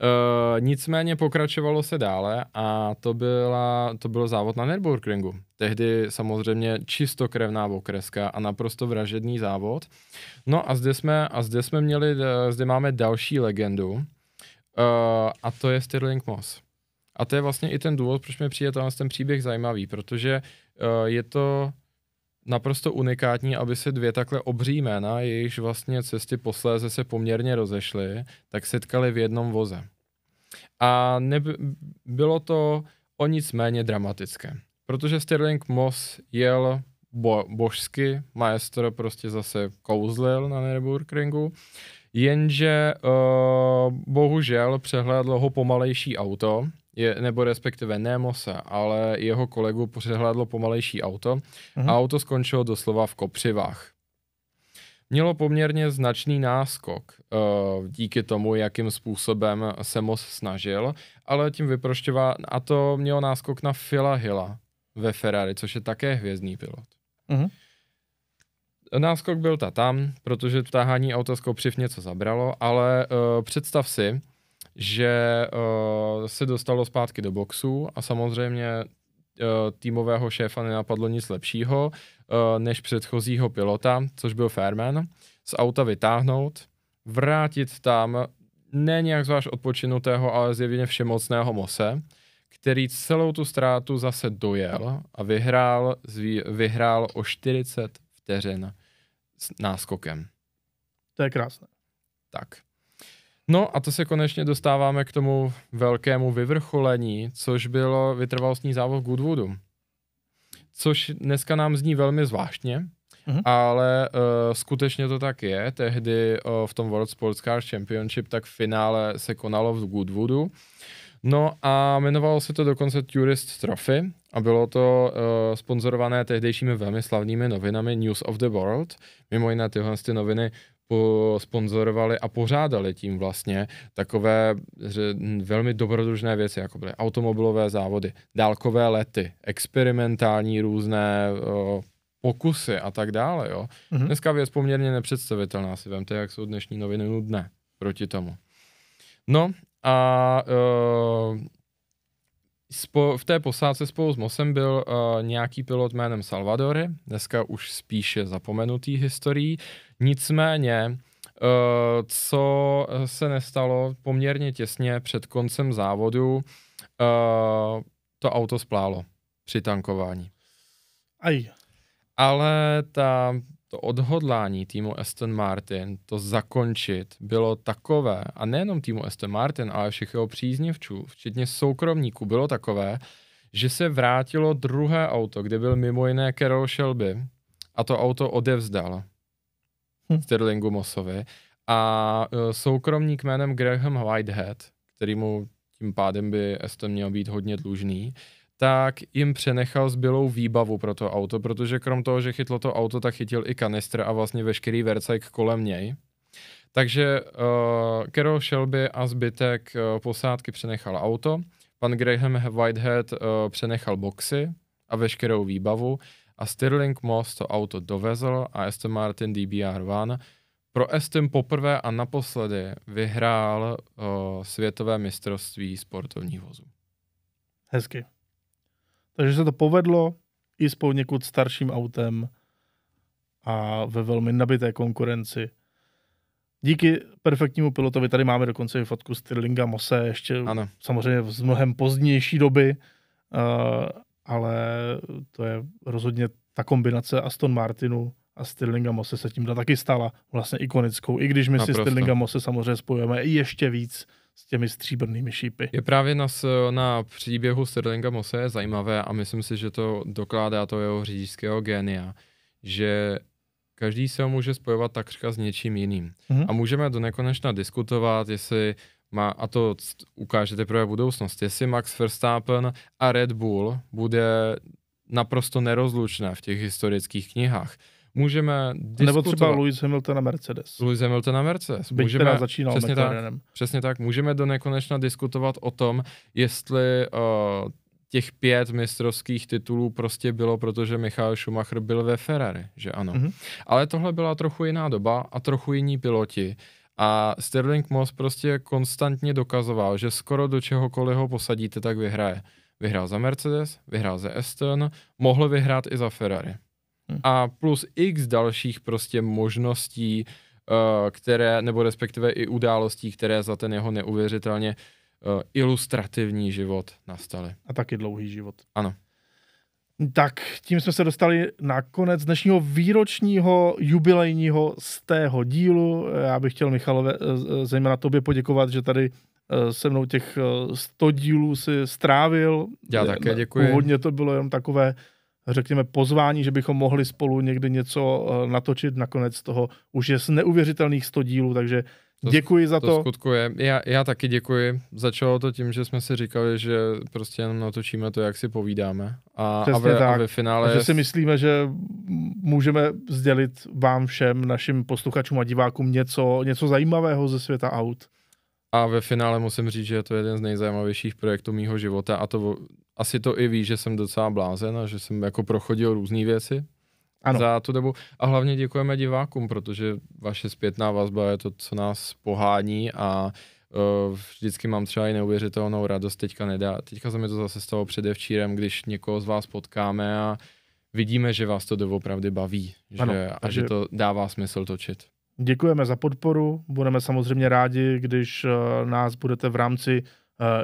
Uh, nicméně pokračovalo se dále a to, byla, to bylo závod na Nürburgringu. Tehdy samozřejmě čistokrevná okreska a naprosto vražedný závod. No a zde jsme, a zde jsme měli, zde máme další legendu uh, a to je Stirling Moss. A to je vlastně i ten důvod, proč mi přijde ten příběh zajímavý, protože uh, je to naprosto unikátní, aby se dvě takhle obří jména, jejichž vlastně cesty posléze se poměrně rozešly, tak setkaly v jednom voze. A neby, bylo to o nic méně dramatické, protože Stirling Moss jel bo, božsky, maestro prostě zase kouzlil na Nürburgringu, jenže uh, bohužel přehlédlo ho pomalejší auto, Je, nebo respektive ne Mosse, ale jeho kolegu přehlédlo pomalejší auto uhum. a auto skončilo doslova v kopřivách. Mělo poměrně značný náskok uh, díky tomu, jakým způsobem se Moss snažil, ale tím vyprošťoval, a to mělo náskok na Phila Hilla ve Ferrari, což je také hvězdný pilot. Uhum. Náskok byl ta tam, protože táhání auta z kopřiv něco zabralo, ale uh, představ si, že uh, se dostalo zpátky do boxu a samozřejmě uh, týmového šéfa nenapadlo nic lepšího, uh, než předchozího pilota, což byl Fairman, z auta vytáhnout, vrátit tam ne nějak zvlášť odpočinutého, ale zjevně všemocného Mosse, který celou tu ztrátu zase dojel a vyhrál, zví, vyhrál o čtyřicet vteřin s náskokem. To je krásné. Tak. No a to se konečně dostáváme k tomu velkému vyvrcholení, což bylo vytrvalostní závod v Goodwoodu. Což dneska nám zní velmi zvláštně, uh-huh. ale uh, skutečně to tak je. Tehdy uh, v tom World Sports Cars Championship tak v finále se konalo v Goodwoodu. No a jmenovalo se to dokonce Tourist Trophy a bylo to uh, sponzorované tehdejšími velmi slavnými novinami News of the World. Mimo jiné tyhle ty noviny sponzorovali a pořádali tím vlastně takové velmi dobrodružné věci, jako byly automobilové závody, dálkové lety, experimentální různé uh, pokusy a tak dále. Jo. Mm-hmm. Dneska věc poměrně nepředstavitelná, si vemte, jak jsou dnešní noviny nudné proti tomu. No a uh, spo, v té posádce spolu s Mossem byl uh, nějaký pilot jménem Salvadori, dneska už spíše zapomenutý historií. Nicméně, co se nestalo poměrně těsně před koncem závodu, to auto splálo při tankování. Aj. Ale ta, to odhodlání týmu Aston Martin to zakončit bylo takové, a nejenom týmu Aston Martin, ale všech jeho příznivců, včetně soukromníků, bylo takové, že se vrátilo druhé auto, kde byl mimo jiné Carroll Shelby, a to auto odevzdal Stirlingu Mossovi a soukromník jménem Graham Whitehead, který mu tím pádem by Aston měl být hodně dlužný, tak jim přenechal zbylou výbavu pro to auto, protože krom toho, že chytlo to auto, tak chytil i kanistr a vlastně veškerý vercajk kolem něj. Takže uh, Carroll Shelby a zbytek uh, posádky přenechal auto, pan Graham Whitehead uh, přenechal boxy a veškerou výbavu, a Stirling Moss to auto dovezl a Aston Martin D B R jedna pro Aston poprvé a naposledy vyhrál o, světové mistrovství sportovních vozů. Hezky. Takže se to povedlo i s poněkud starším autem a ve velmi nabité konkurenci. Díky perfektnímu pilotovi, tady máme dokonce i fotku Stirlinga Mosse, ještě ano. samozřejmě z mnohem pozdější doby, uh, ale to je rozhodně ta kombinace Aston Martinu a Stirlinga Mosse se tím taky stala vlastně ikonickou, i když my Naprosto. si Stirlinga Mosse samozřejmě spojujeme i ještě víc s těmi stříbrnými šípy. Je právě na, na příběhu Stirlinga Mosse zajímavé a myslím si, že to dokládá to jeho řidičského génia, že každý se ho může spojovat takřka s něčím jiným. Mhm. A můžeme do nekonečna diskutovat, jestli má, a to ukáže teprve budoucnost, jestli Max Verstappen a Red Bull bude naprosto nerozlučné v těch historických knihách. můžeme diskutovat. Nebo třeba Lewis Hamilton na Mercedes. Lewis Hamilton na Mercedes. Byť můžeme, teda začínal přesně McLarenem. Tak, přesně tak. Můžeme do nekonečna diskutovat o tom, jestli uh, těch pět mistrovských titulů prostě bylo, protože Michael Schumacher byl ve Ferrari, že ano. Mm-hmm. Ale tohle byla trochu jiná doba a trochu jiní piloti. A Sterling Moss prostě konstantně dokazoval, že skoro do čehokoliv ho posadíte, tak vyhraje. Vyhrál za Mercedes, vyhrál za Aston, mohl vyhrát i za Ferrari. Hmm. A plus x dalších prostě možností, které, nebo respektive i událostí, které za ten jeho neuvěřitelně ilustrativní život nastaly. A taky dlouhý život. Ano. Tak, tím jsme se dostali na konec dnešního výročního, jubilejního stého dílu. Já bych chtěl, Michalové, zejména tobě poděkovat, že tady se mnou těch sto dílů si strávil. Já také děkuji. Původně to bylo jenom takové, řekněme, pozvání, že bychom mohli spolu někdy něco natočit. Nakonec toho už je z neuvěřitelných sto dílů, takže to, děkuji za to. To skutkuje. Já, já taky děkuji. Začalo to tím, že jsme si říkali, že prostě jenom natočíme to, jak si povídáme. A, a, ve, a ve finále... A že si myslíme, že můžeme sdělit vám všem, našim posluchačům a divákům něco, něco zajímavého ze světa aut. A ve finále musím říct, že je to jeden z nejzajímavějších projektů mýho života a to asi to i ví, že jsem docela blázen a že jsem jako prochodil různé věci. Ano. Za tu dobu. A hlavně děkujeme divákům, protože vaše zpětná vazba je to, co nás pohání a uh, vždycky mám třeba i neuvěřitelnou radost. Teďka nedá. Teďka se mi to zase stalo předevčírem, když někoho z vás potkáme a vidíme, že vás to doopravdy baví, že, ano, takže... a že to dává smysl točit. Děkujeme za podporu, budeme samozřejmě rádi, když nás budete v rámci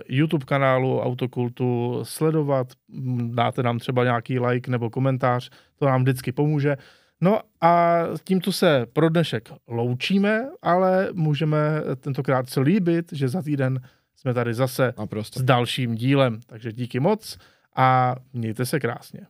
YouTube kanálu Autokultu sledovat, dáte nám třeba nějaký like nebo komentář, to nám vždycky pomůže. No a tímto se pro dnešek loučíme, ale můžeme tentokrát se líbit, že za týden jsme tady zase s dalším dílem. Takže díky moc a mějte se krásně.